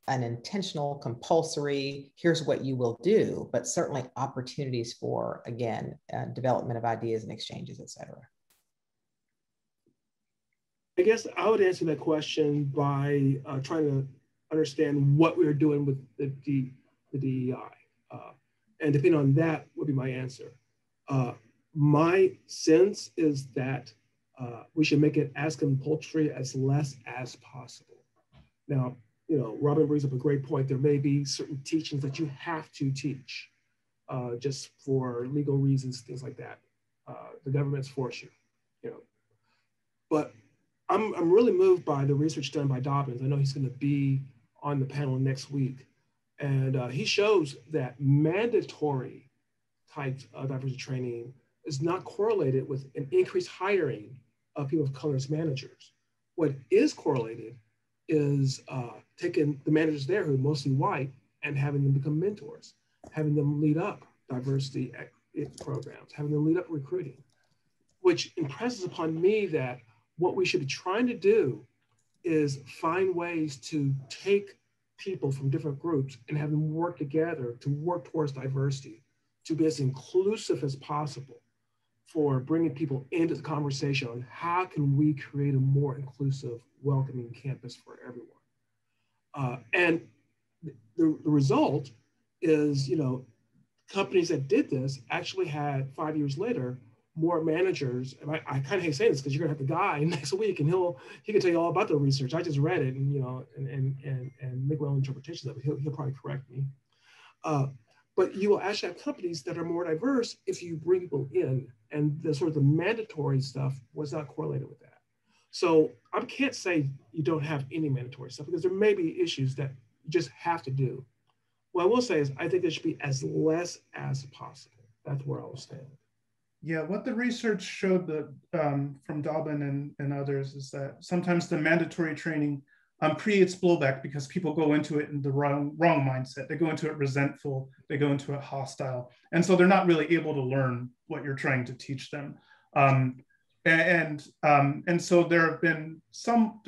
intentional compulsory, here's what you will do, but certainly opportunities for, again, development of ideas and exchanges, et cetera. I guess I would answer that question by trying to understand what we're doing with the DEI. And depending on that would be my answer. My sense is that we should make it as compulsory as less as possible. Now, you know, Robin brings up a great point. There may be certain teachings that you have to teach just for legal reasons, things like that. The government's force you, you know. But I'm really moved by the research done by Dobbins. I know he's going to be on the panel next week And he shows that mandatory types of diversity training is not correlated with an increased hiring of people of color as managers. What is correlated is taking the managers there who are mostly white and having them become mentors, having them lead up diversity programs, having them lead up recruiting, which impresses upon me that what we should be trying to do is find ways to take people from different groups and have them work together to work towards diversity, to be as inclusive as possible for bringing people into the conversation on how can we create a more inclusive, welcoming campus for everyone. And the result is, you know, companies that did this actually had 5 years later more managers, and I kind of hate saying this because you're gonna have the guy next week and he can tell you all about the research. I just read it and, you know, and make my own interpretations of it. He'll probably correct me. But you will actually have companies that are more diverse if you bring people in, and the sort of the mandatory stuff was not correlated with that. So I can't say you don't have any mandatory stuff because there may be issues that you just have to do. What I will say is I think there should be as less as possible. That's where I will stand. Yeah, what the research showed that, from Dobbins and others is that sometimes the mandatory training creates blowback because people go into it in the wrong mindset. They go into it resentful, they go into it hostile. And so they're not really able to learn what you're trying to teach them. And so there's been some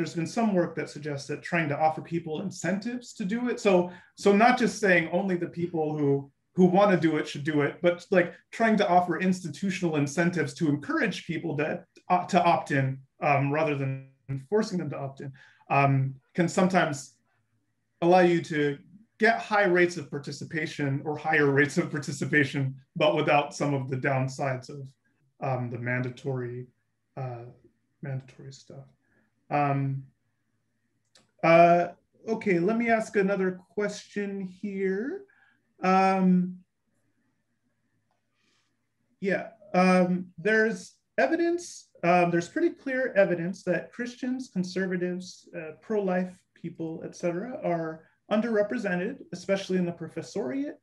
work that suggests that trying to offer people incentives to do it. So not just saying only the people who want to do it should do it, but like trying to offer institutional incentives to encourage people to opt in rather than forcing them to opt in can sometimes allow you to get high rates of participation or higher rates of participation, but without some of the downsides of the mandatory stuff. Okay, let me ask another question here. There's evidence, there's pretty clear evidence that Christians, conservatives, pro-life people, etc., are underrepresented, especially in the professoriate,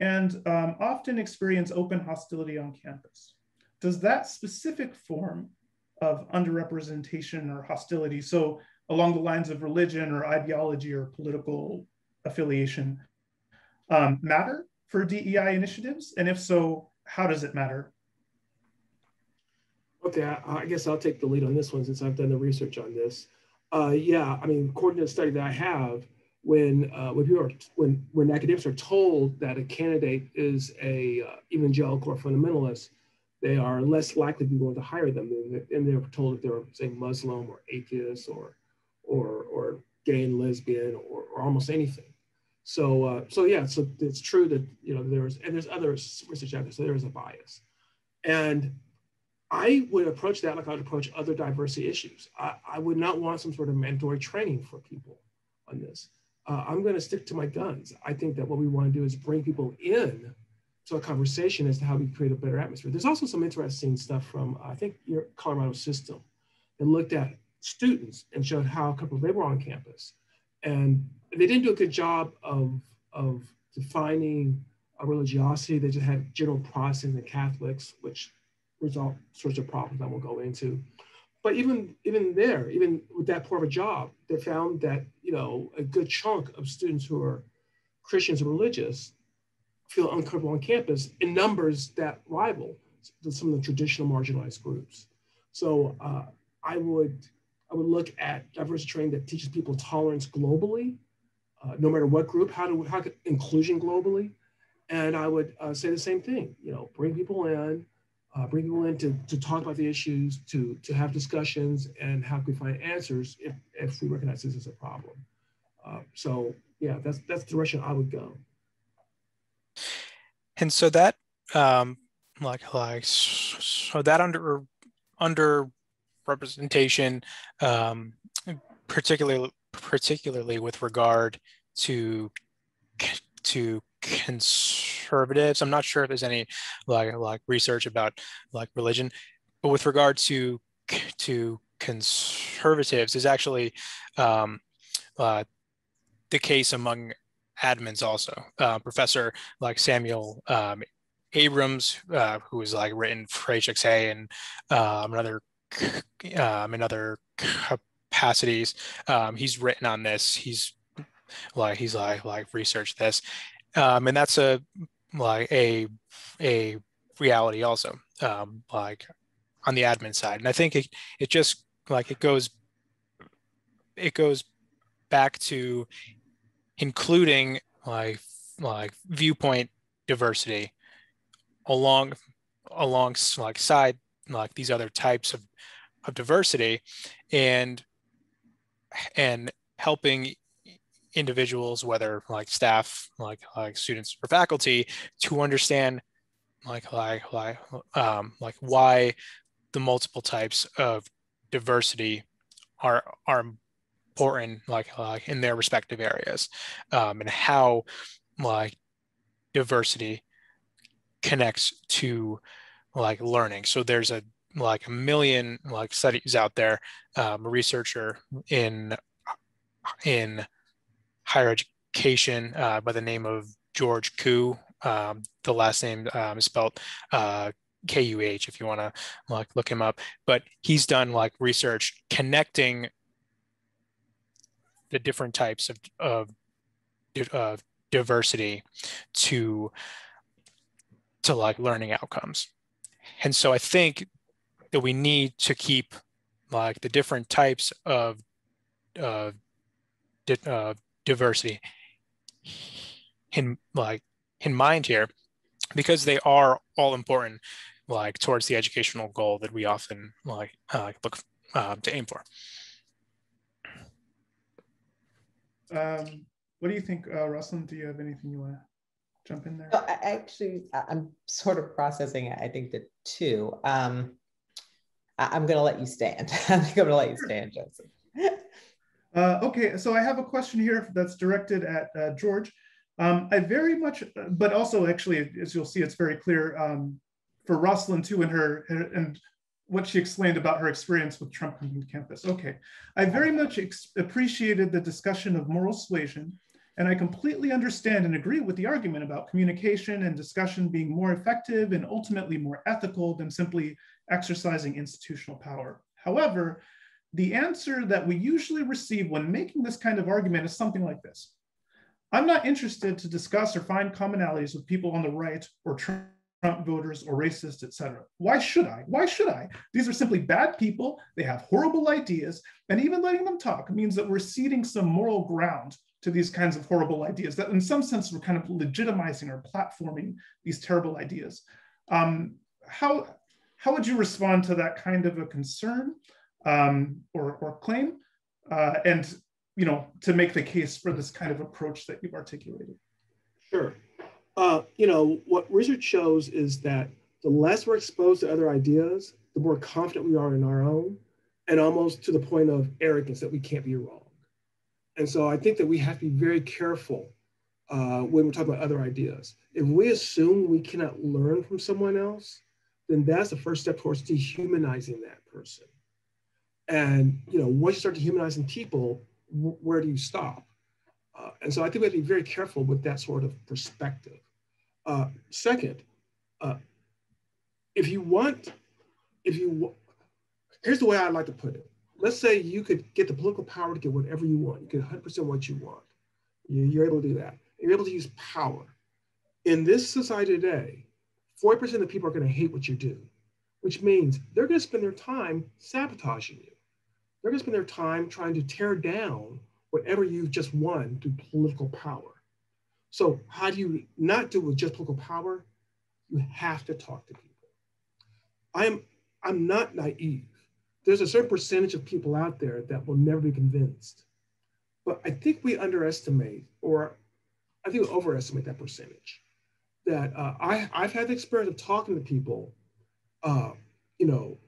and often experience open hostility on campus. Does that specific form of underrepresentation or hostility, so along the lines of religion or ideology or political affiliation, matter for DEI initiatives? And if so, how does it matter? Okay, I guess I'll take the lead on this one since I've done the research on this. I mean, according to the study that I have, when academics are told that a candidate is a evangelical or fundamentalist, they are less likely to be willing to hire them, and they're told if they're, say, Muslim or atheist or gay and lesbian or almost anything. So it's true that, you know, there's other research out there, so there is a bias. And I would approach that like I would approach other diversity issues. I would not want some sort of mandatory training for people on this. I'm gonna stick to my guns. I think that what we wanna do is bring people in to a conversation as to how we create a better atmosphere. There's also some interesting stuff from, I think, your Colorado system, that looked at students and showed how comfortable they were on campus. And they didn't do a good job of defining a religiosity. They just had general Protestants and Catholics, which result sorts of problems I won't go into. But even with that poor of a job, they found that, you know, a good chunk of students who are Christians and religious feel uncomfortable on campus in numbers that rival some of the traditional marginalized groups. So I would look at diversity training that teaches people tolerance globally, no matter what group, how to inclusion globally. And I would say the same thing, you know, bring people in to talk about the issues, to have discussions, and how can we find answers if we recognize this as a problem. That's the direction I would go. And so that, that underrepresentation, particularly with regard to conservatives. I'm not sure if there's any like research about like religion, but with regard to conservatives is actually the case among admins also. Professor like Samuel Abrams, who is like written for HXA and another capacities. He's written on this. He's researched this, and that's a reality also, on the admin side. And I think it goes back to including like viewpoint diversity alongside like these other types of diversity, and helping individuals, whether like staff, like students or faculty, to understand like why the multiple types of diversity are important like in their respective areas, and how like diversity connects to like learning. So there's a million like studies out there. A researcher in higher education by the name of George Kuh. The last name is spelled Kuh if you want to like look him up. But he's done like research connecting the different types of diversity to like learning outcomes. And so I think that we need to keep like the different types of diversity in mind here, because they are all important like towards the educational goal that we often like look to aim for. What do you think, Roslyn? Do you have anything you want to jump in there? No, I'm sort of processing, I think, that too. I'm going to let you stand. I think I'm going to let you stand, Joseph. Okay, so I have a question here that's directed at George. I very much, but also actually, as you'll see, it's very clear for Roslyn too, and her and what she explained about her experience with Trump coming to campus. Okay, I very much appreciated the discussion of moral suasion, and I completely understand and agree with the argument about communication and discussion being more effective and ultimately more ethical than simply exercising institutional power. However, the answer that we usually receive when making this kind of argument is something like this. I'm not interested to discuss or find commonalities with people on the right or Trump voters or racists, etc. Why should I? Why should I? These are simply bad people. They have horrible ideas. And even letting them talk means that we're ceding some moral ground to these kinds of horrible ideas, that in some sense, we're kind of legitimizing or platforming these terrible ideas. How would you respond to that kind of a concern or claim? And you know, to make the case for this kind of approach that you've articulated? Sure. You know, what research shows is that the less we're exposed to other ideas, the more confident we are in our own, and almost to the point of arrogance that we can't be wrong. And so I think that we have to be very careful when we're talking about other ideas. If we assume we cannot learn from someone else, then that's the first step towards dehumanizing that person. And, you know, once you start dehumanizing people, where do you stop? And so I think we have to be very careful with that sort of perspective. Second, here's the way I'd like to put it. Let's say you could get the political power to get whatever you want. You get 100% what you want. You're able to do that. You're able to use power. In this society today, 40% of the people are going to hate what you do, which means they're going to spend their time sabotaging you. They're going to spend their time trying to tear down whatever you've just won through political power. So how do you not do with just political power? You have to talk to people. I'm not naive. There's a certain percentage of people out there that will never be convinced. But I think we underestimate, or I think we overestimate that percentage. That I've had the experience of talking to people, you know,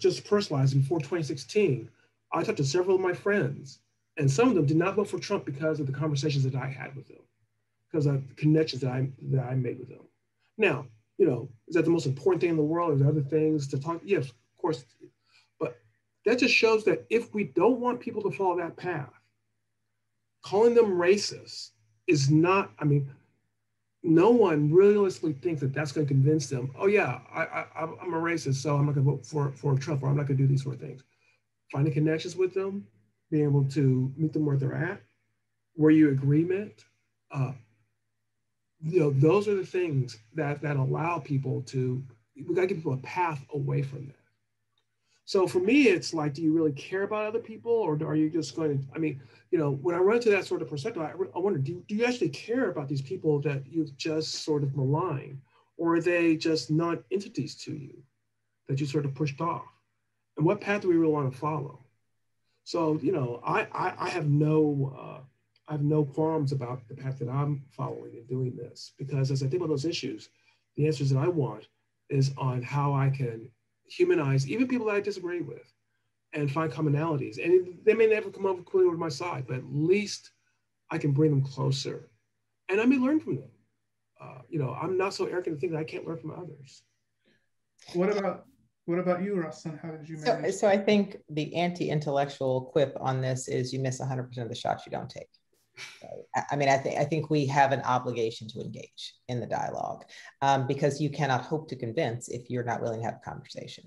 just personalized before 2016, I talked to several of my friends, and some of them did not vote for Trump because of the conversations that I had with them, because of the connections that I made with them. Now, you know, is that the most important thing in the world? Are there other things to talk? Yes, of course. But that just shows that if we don't want people to follow that path, calling them racist is not, I mean, no one realistically thinks that that's going to convince them, oh yeah, I'm a racist, so I'm not going to vote for Trump, or I'm not going to do these sort of things. Finding connections with them, being able to meet them where they're at, were you agreement? You know, those are the things that allow people to, we got to give people a path away from that. So for me, it's like, do you really care about other people, or are you just going to, I mean, you know, when I run to that sort of perspective, I wonder, do you actually care about these people that you've just sort of maligned, or are they just non-entities to you that you sort of pushed off? And what path do we really want to follow? So, you know, I have no, I have no qualms about the path that I'm following in doing this, because as I think about those issues, the answers that I want is on how I can humanize even people that I disagree with and find commonalities. And they may never come up completely over my side, but at least I can bring them closer. And I may learn from them. You know, I'm not so arrogant to think that I can't learn from others. What about you, Roslyn? How did you manage? So I think the anti-intellectual quip on this is you miss 100% of the shots you don't take. Right? I mean, I think we have an obligation to engage in the dialogue because you cannot hope to convince if you're not willing to have a conversation.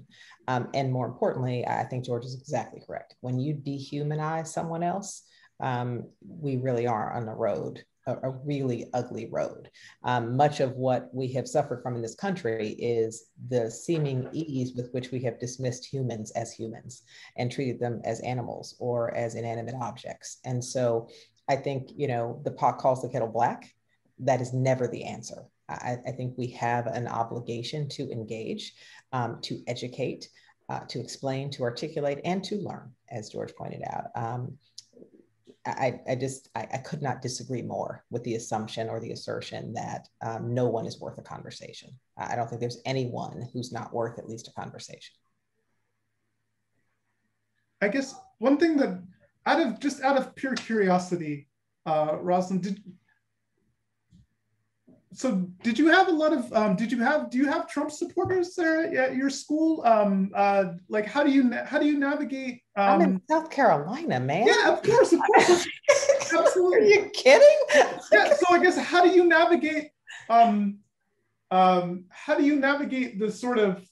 And more importantly, I think George is exactly correct. When you dehumanize someone else, we really are on the road. A really ugly road. Much of what we have suffered from in this country is the seeming ease with which we have dismissed humans as humans and treated them as animals or as inanimate objects. And so I think, you know, the pot calls the kettle black. That is never the answer. I think we have an obligation to engage, to educate, to explain, to articulate, and to learn, as George pointed out. I could not disagree more with the assumption or the assertion that no one is worth a conversation. I don't think there's anyone who's not worth at least a conversation. I guess one thing that out of pure curiosity, Roslyn, did you have a lot of, do you have Trump supporters there at your school? Like, how do you navigate? I'm in South Carolina, man. Yeah, of course. Absolutely. Are you kidding? Yeah, so I guess how do you navigate the sort of,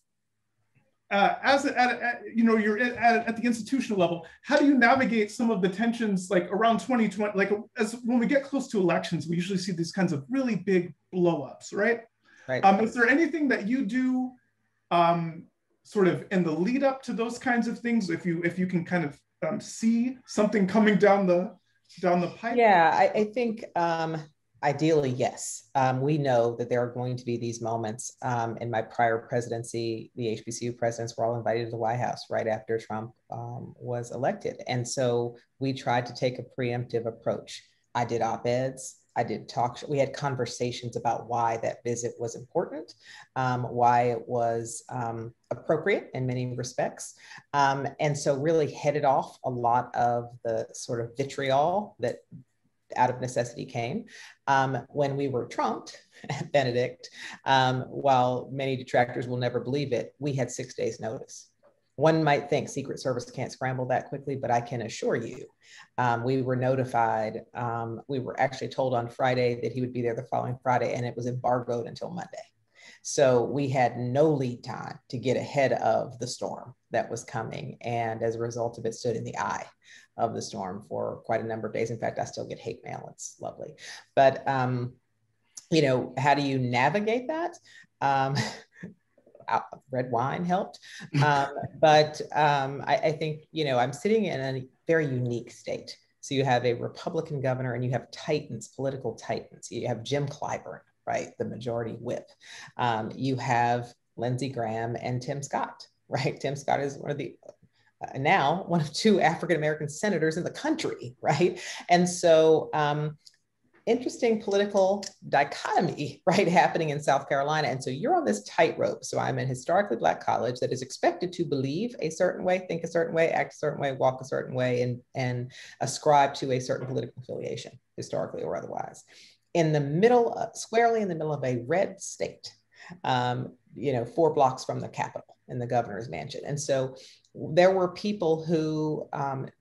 you're at the institutional level, how do you navigate some of the tensions like around 2020, like as when we get close to elections, we usually see these kinds of really big blow-ups, right? Right. Is there anything that you do sort of in the lead up to those kinds of things, if you can kind of see something coming down the pipe? Yeah, I think, ideally, yes. We know that there are going to be these moments. In my prior presidency, the HBCU presidents were all invited to the White House right after Trump was elected. And so we tried to take a preemptive approach. I did op-eds. I did talk, we had conversations about why that visit was important, why it was appropriate in many respects. And so really headed off a lot of the sort of vitriol that out of necessity came. When we were trumped at Benedict, while many detractors will never believe it, we had 6 days notice. One might think Secret Service can't scramble that quickly, but I can assure you, we were notified. We were actually told on Friday that he would be there the following Friday, and it was embargoed until Monday. So we had no lead time to get ahead of the storm that was coming. And as a result of it, stood in the eye of the storm for quite a number of days. In fact, I still get hate mail. It's lovely. But, you know, how do you navigate that? Red wine helped. But I think, you know, I'm sitting in a very unique state. So you have a Republican governor and you have titans, political titans. You have Jim Clyburn, right? The majority whip. You have Lindsey Graham and Tim Scott, right? Tim Scott is now one of two African-American senators in the country, right? And so interesting political dichotomy, right? Happening in South Carolina. And so you're on this tightrope. So I'm in a historically Black college that is expected to believe a certain way, think a certain way, act a certain way, walk a certain way, and ascribe to a certain political affiliation, historically or otherwise. In the middle, squarely in the middle of a red state, you know, 4 blocks from the Capitol in the governor's mansion. And so there were people who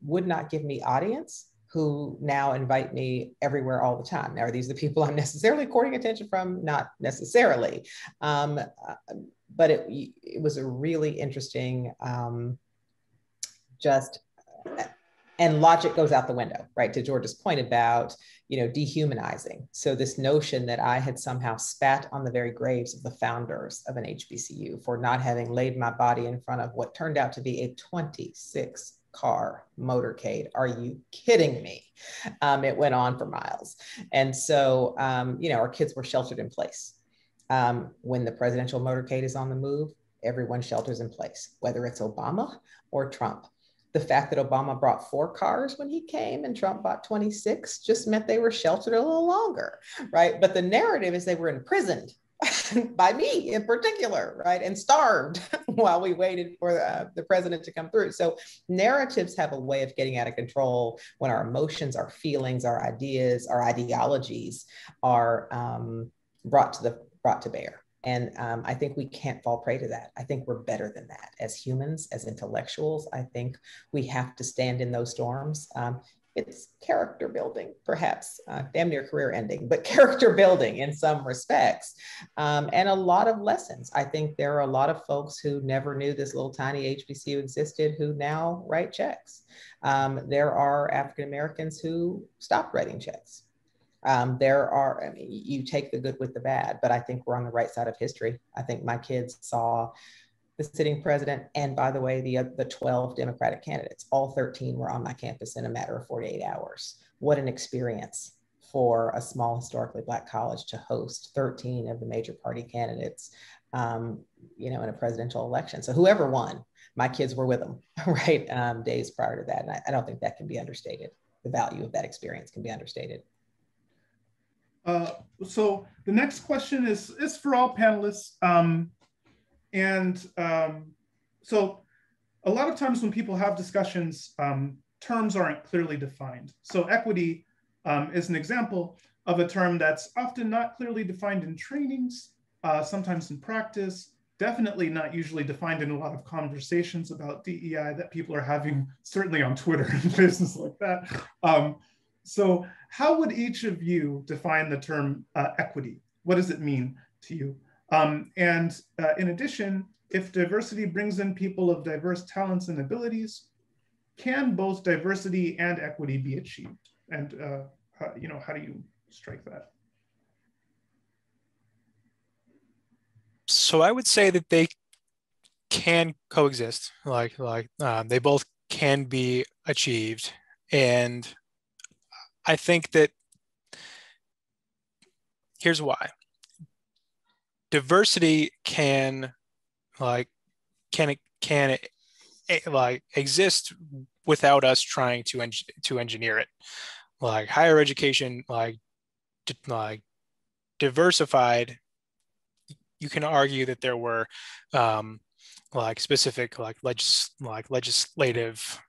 would not give me audience who now invite me everywhere all the time. Now, are these the people I'm necessarily courting attention from? Not necessarily, but it was a really interesting, and logic goes out the window, right? To George's point about, you know, dehumanizing. So this notion that I had somehow spat on the very graves of the founders of an HBCU for not having laid my body in front of what turned out to be a 26-car motorcade. Are you kidding me? It went on for miles. And so, you know, our kids were sheltered in place. When the presidential motorcade is on the move, everyone shelters in place, whether it's Obama or Trump. The fact that Obama brought 4 cars when he came and Trump bought 26 just meant they were sheltered a little longer, right? But the narrative is they were imprisoned by me in particular, right? And starved while we waited for the president to come through. So narratives have a way of getting out of control when our emotions, our feelings, our ideas, our ideologies are brought to bear. And I think we can't fall prey to that. I think we're better than that. As humans, as intellectuals, I think we have to stand in those storms. It's character building, perhaps, damn near career ending, but character building in some respects. And a lot of lessons. I think there are a lot of folks who never knew this little tiny HBCU existed who now write checks. There are African Americans who stopped writing checks. I mean, you take the good with the bad, but I think we're on the right side of history. I think my kids saw the sitting president, and by the way, the 12 Democratic candidates, all 13 were on my campus in a matter of 48 hours. What an experience for a small historically Black college to host 13 of the major party candidates, you know, in a presidential election. So whoever won, my kids were with them, right, days prior to that. And I don't think that can be understated. The value of that experience can be understated. So the next question is for all panelists. So a lot of times when people have discussions, terms aren't clearly defined. So equity is an example of a term that's often not clearly defined in trainings, sometimes in practice, definitely not usually defined in a lot of conversations about DEI that people are having, certainly on Twitter and places like that. So how would each of you define the term equity? What does it mean to you? In addition, if diversity brings in people of diverse talents and abilities, can both diversity and equity be achieved? And you know, how do you strike that? So I would say that they can coexist. They both can be achieved, and I think that here's why. Diversity can exist without us trying to engineer it. Like higher education, diversified. You can argue that there were specific legislative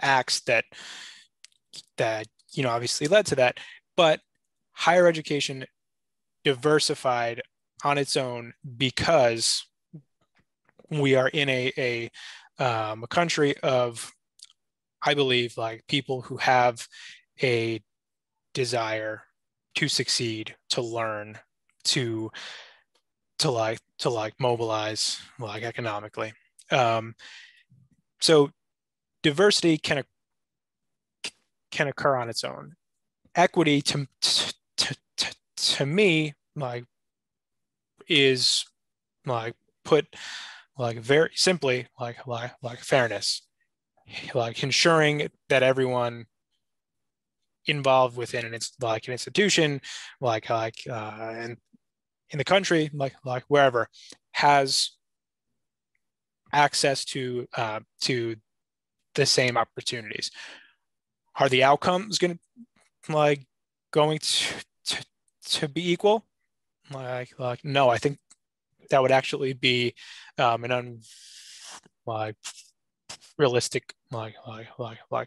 acts that you know obviously led to that, but higher education diversified on its own because we are in a country of, I believe, people who have a desire to succeed, to learn, to mobilize economically. So diversity can occur on its own. Equity, to me, is put very simply fairness, ensuring that everyone involved within an institution, and in the country, wherever, has access to the same opportunities. Are the outcomes going to be equal? No, I think that would actually be an unrealistic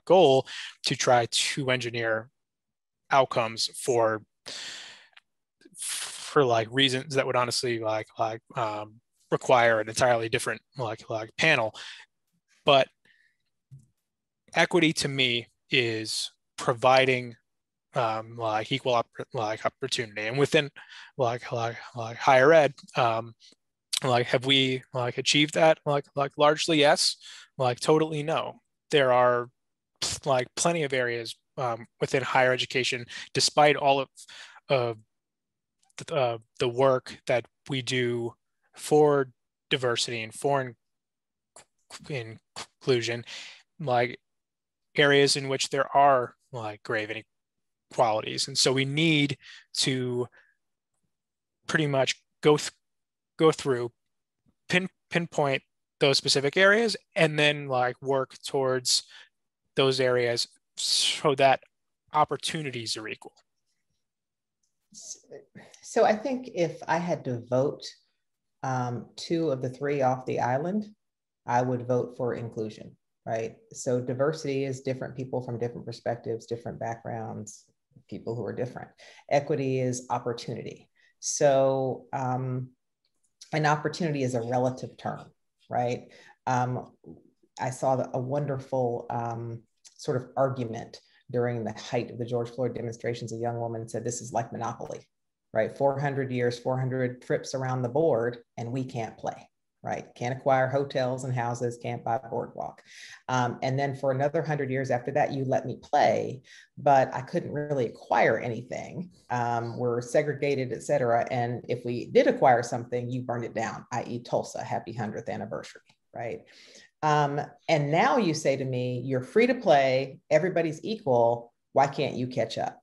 goal to try to engineer outcomes for reasons that would honestly require an entirely different panel. But equity to me is providing like equal opportunity, and within like higher ed, have we achieved that? Largely yes. Totally no. There are plenty of areas within higher education, despite all of the work that we do for diversity and for inclusion, areas in which there are grave inequalities. And so we need to pretty much go through, pinpoint those specific areas, and then work towards those areas so that opportunities are equal. So I think if I had to vote two of the three off the island, I would vote for inclusion, right? So diversity is different people from different perspectives, different backgrounds, people who are different. Equity is opportunity. So an opportunity is a relative term, right? I saw a wonderful sort of argument during the height of the George Floyd demonstrations. A young woman said, this is like Monopoly, right? 400 years, 400 trips around the board, and we can't play, right? Can't acquire hotels and houses, can't buy boardwalk. And then for another 100 years after that, you let me play, but I couldn't really acquire anything. We're segregated, et cetera. And if we did acquire something, you burned it down, i.e. Tulsa, happy 100th anniversary, right? And now you say to me, you're free to play, everybody's equal, why can't you catch up?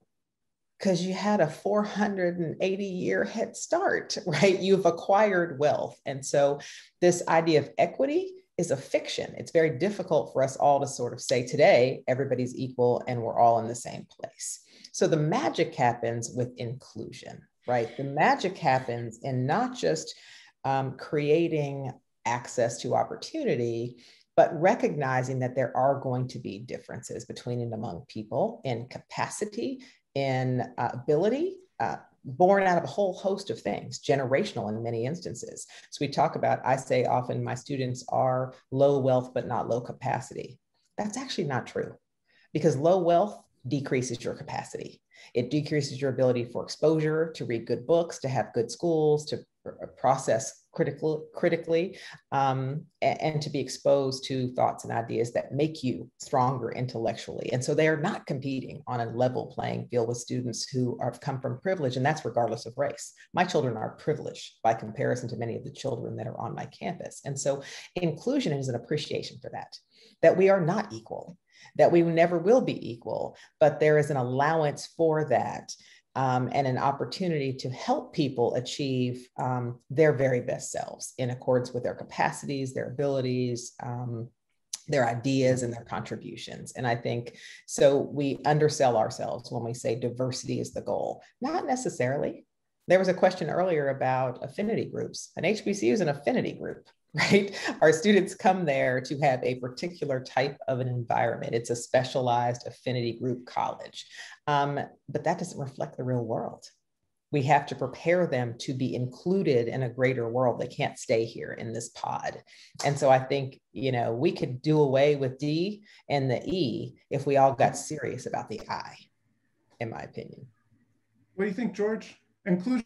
Because you had a 480-year head start, right? You've acquired wealth. And so this idea of equity is a fiction. It's very difficult for us all to sort of say today, everybody's equal and we're all in the same place. So the magic happens with inclusion, right? The magic happens in not just creating access to opportunity, but recognizing that there are going to be differences between and among people in capacity, in ability, born out of a whole host of things, generational in many instances. So we talk about, I say often, my students are low wealth, but not low capacity. That's actually not true, because low wealth decreases your capacity. It decreases your ability for exposure, to read good books, to have good schools, to process critically, and to be exposed to thoughts and ideas that make you stronger intellectually. And so they are not competing on a level playing field with students who have come from privilege, and that's regardless of race. My children are privileged by comparison to many of the children that are on my campus. And so inclusion is an appreciation for that, that we are not equal, that we never will be equal, but there is an allowance for that, and an opportunity to help people achieve their very best selves in accordance with their capacities, their abilities, their ideas, and their contributions. And I think so we undersell ourselves when we say diversity is the goal. Not necessarily. There was a question earlier about affinity groups. An HBCU is an affinity group, right? Our students come there to have a particular type of an environment. It's a specialized affinity group college, but that doesn't reflect the real world. We have to prepare them to be included in a greater world. They can't stay here in this pod. And so I think, we could do away with D and the E if we all got serious about the I, in my opinion. What do you think, George? Inclusion,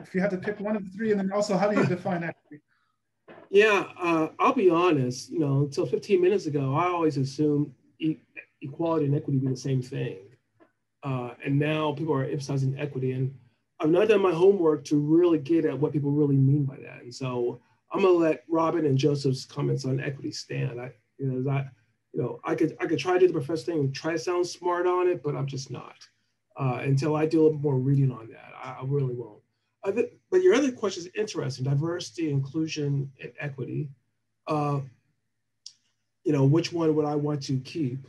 if you had to pick one of the three, and then also how do you define equity? Yeah, I'll be honest, until 15 minutes ago, I always assumed equality and equity would be the same thing. And now people are emphasizing equity, and I've not done my homework to really get at what people really mean by that. And so I'm gonna let Robin and Joseph's comments on equity stand. I could try to do the professor thing and try to sound smart on it, but I'm just not. Until I do a little more reading on that, I really won't. But your other question is interesting: diversity, inclusion, and equity. Which one would I want to keep?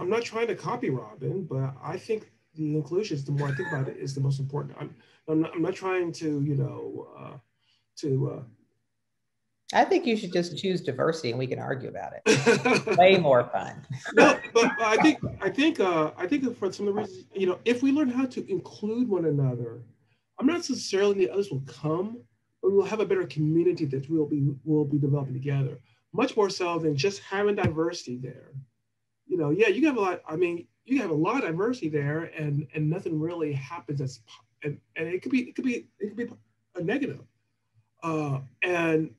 I'm not trying to copy Robin, but I think the inclusion is, the more I think about it, is the most important. I'm not trying to, I think you should just choose diversity, and we can argue about it. It's way more fun. No, but I think for some of the reasons, if we learn how to include one another, I'm not necessarily the others will come, we will have a better community that we'll be developing together, much more so than just having diversity there. You know, yeah, you have a lot, I mean, you have a lot of diversity there, and nothing really happens that's, and it could be a negative. And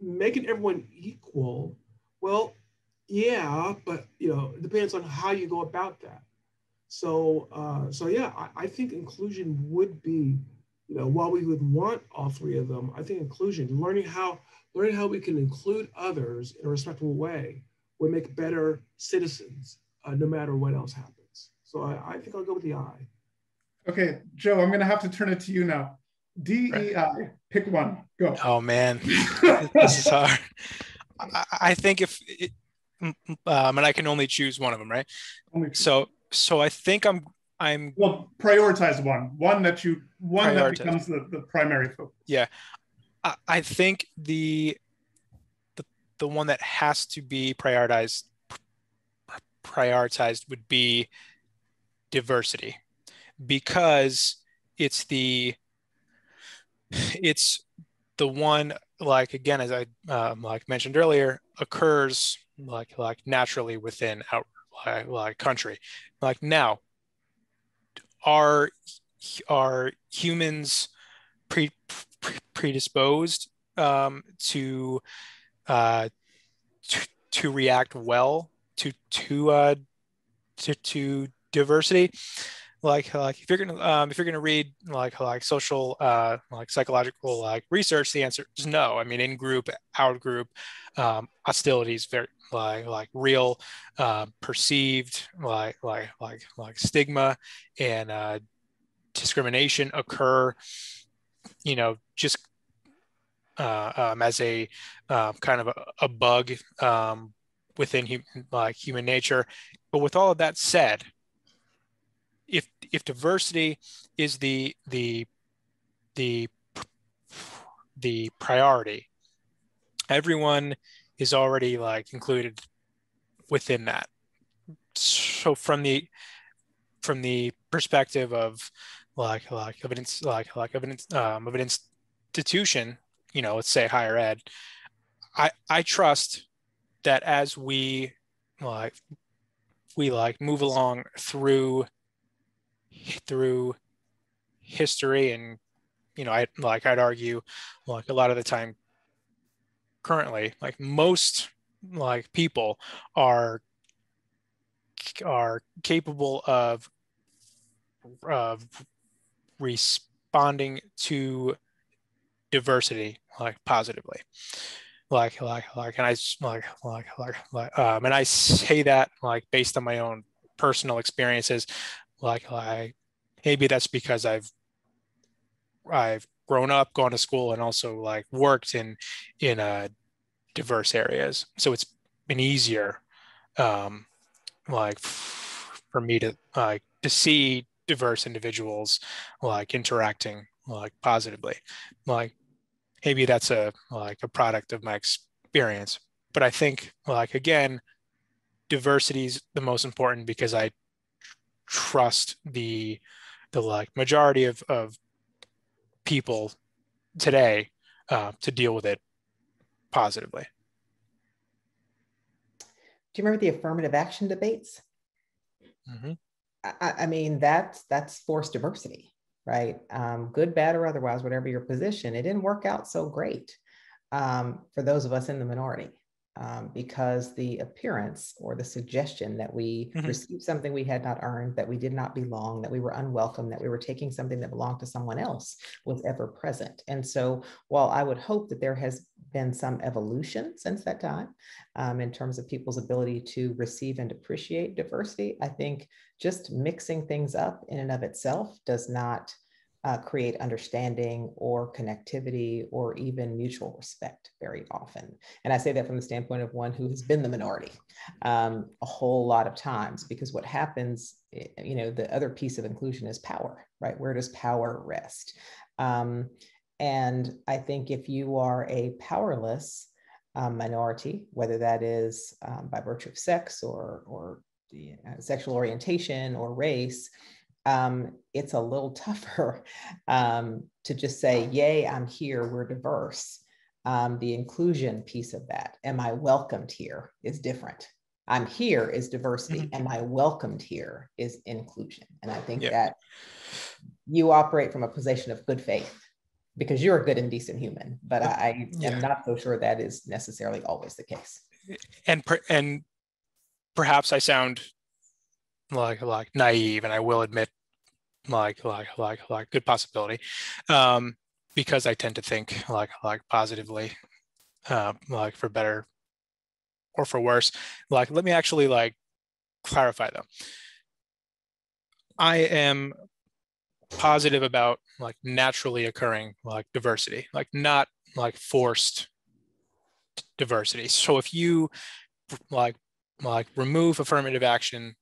making everyone equal, well, yeah, but you know, it depends on how you go about that. So, so yeah, I think inclusion would be, you know, while we would want all three of them, I think inclusion, learning how we can include others in a respectful way, would make better citizens, no matter what else happens. So I think I'll go with the I. Okay, Joe, I'm gonna have to turn it to you now. DEI, right. Pick one, go. Oh man, this is hard. I think and I can only choose one of them, right? So I think I'm. Well, prioritize one that becomes the primary focus. Yeah, I think the one that has to be prioritized would be diversity, because it's the one, like, again, as I like mentioned earlier, occurs like naturally within our country. Like, now, are humans predisposed to react well to diversity? Like if you're gonna read like social like psychological like research, the answer is no. I mean, in group, out group, hostilities, very like real, perceived like stigma and discrimination occur, you know, just as a kind of a bug within human nature. But with all of that said, if diversity is the priority, everyone is already like included within that. So from the perspective of of an institution, you know, let's say higher ed, I trust that as we move along through history, and you know, I'd argue, like, a lot of the time currently, like, most like people are capable of responding to diversity like positively, and I say that like based on my own personal experiences. Maybe that's because I've grown up, gone to school, and also like worked in diverse areas. So it's been easier, for me to to see diverse individuals interacting positively. Maybe that's a product of my experience. But I think again, diversity is the most important, because I trust the majority of people today to deal with it positively. Do you remember the affirmative action debates? Mm-hmm. I mean, that's forced diversity, right? Good, bad, or otherwise, whatever your position, it didn't work out so great for those of us in the minority. Because the appearance or the suggestion that we mm-hmm. received something we had not earned, that we did not belong, that we were unwelcome, that we were taking something that belonged to someone else was ever present. And so while I would hope that there has been some evolution since that time in terms of people's ability to receive and appreciate diversity, I think just mixing things up in and of itself does not create understanding or connectivity or even mutual respect very often. And I say that from the standpoint of one who has been the minority a whole lot of times, because what happens, you know, the other piece of inclusion is power, right? Where does power rest? And I think if you are a powerless minority, whether that is by virtue of sex or sexual orientation or race, it's a little tougher to just say, yay, I'm here, we're diverse. The inclusion piece of that, am I welcomed here, is different. I'm here is diversity. Am I welcomed here is inclusion. And I think that you operate from a position of good faith because you're a good and decent human, but I am not so sure that is necessarily always the case. And perhaps I sound like naive, and I will admit like good possibility, because I tend to think like positively, like for better or for worse. Like, let me actually like clarify though. I am positive about like naturally occurring like diversity, like not like forced diversity. So if you like remove affirmative action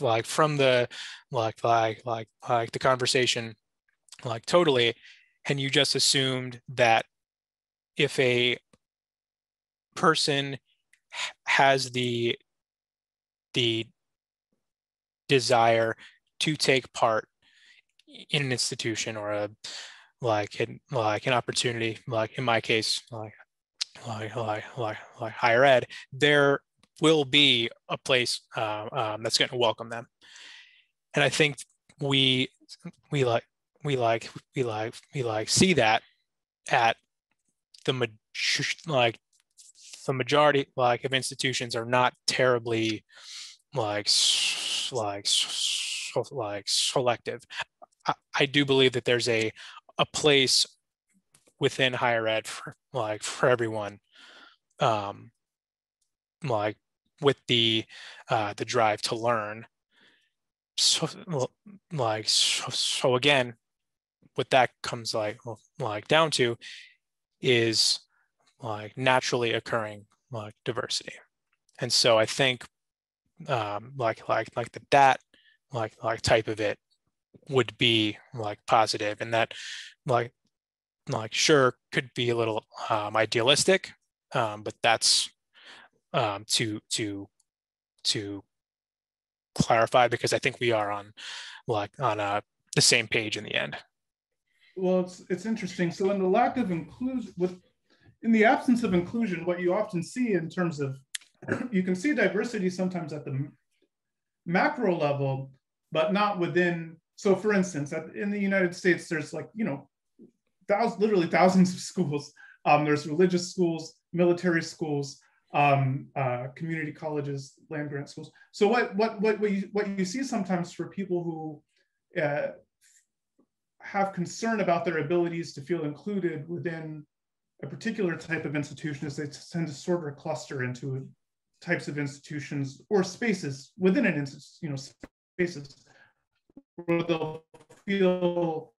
like from the like the conversation like totally, and you just assumed that if a person has the desire to take part in an institution or a like an opportunity, like in my case like higher ed, there will be a place that's going to welcome them. And I think we see that at the majority like of institutions are not terribly like selective. I do believe that there's a place within higher ed for, like for everyone, like with the drive to learn. So like so again, what that comes like down to is like naturally occurring like diversity. And so I think like that like type of it would be like positive, and that like sure could be a little idealistic, but that's to clarify, because I think we are on like on the same page in the end. Well, it's interesting. So in the lack of inclusion, in the absence of inclusion, what you often see in terms of, you can see diversity sometimes at the macro level, but not within. So for instance, in the United States, there's like, you know, literally thousands of schools. There's religious schools, military schools, community colleges, land grant schools. So what you see sometimes for people who have concern about their abilities to feel included within a particular type of institution is they tend to sort of cluster into types of institutions or spaces within an institution, you know, spaces where they'll feel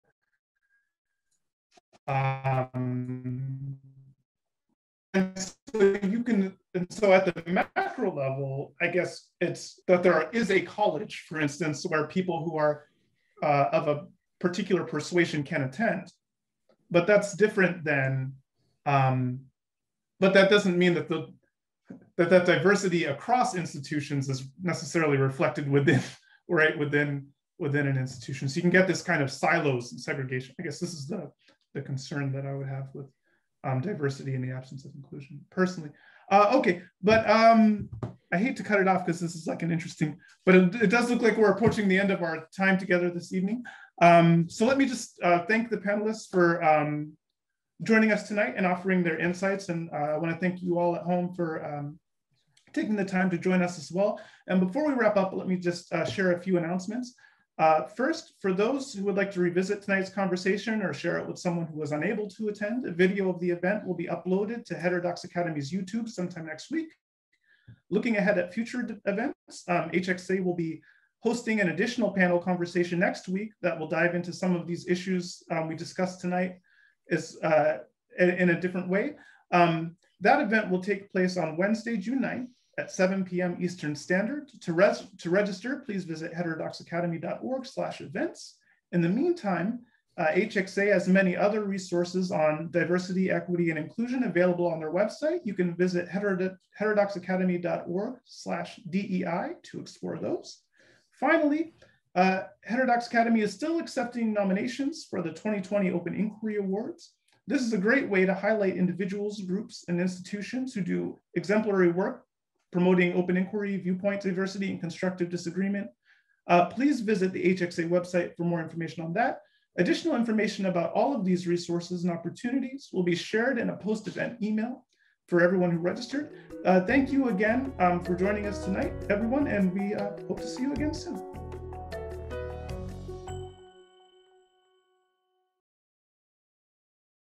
and so at the macro level, I guess it's that there is a college, for instance, where people who are of a particular persuasion can attend, but that's different than, but that doesn't mean that that diversity across institutions is necessarily reflected within, right, within an institution. So you can get this kind of silos and segregation. I guess this is the concern that I would have with diversity in the absence of inclusion, personally. Okay, but I hate to cut it off because this is like an interesting, but it does look like we're approaching the end of our time together this evening. So let me just thank the panelists for joining us tonight and offering their insights. And I want to thank you all at home for taking the time to join us as well. And before we wrap up, let me just share a few announcements. First, for those who would like to revisit tonight's conversation or share it with someone who was unable to attend, a video of the event will be uploaded to Heterodox Academy's YouTube sometime next week. Looking ahead at future events, HXA will be hosting an additional panel conversation next week that will dive into some of these issues we discussed tonight in a different way. That event will take place on Wednesday, June 9th. At 7 p.m. Eastern Standard. To register, please visit heterodoxacademy.org/events. In the meantime, HXA has many other resources on diversity, equity, and inclusion available on their website. You can visit heterodoxacademy.org/DEI to explore those. Finally, Heterodox Academy is still accepting nominations for the 2020 Open Inquiry Awards. This is a great way to highlight individuals, groups, and institutions who do exemplary work promoting open inquiry, viewpoint diversity, and constructive disagreement. Please visit the HXA website for more information on that. Additional information about all of these resources and opportunities will be shared in a post-event email for everyone who registered. Thank you again for joining us tonight, everyone, and we hope to see you again soon.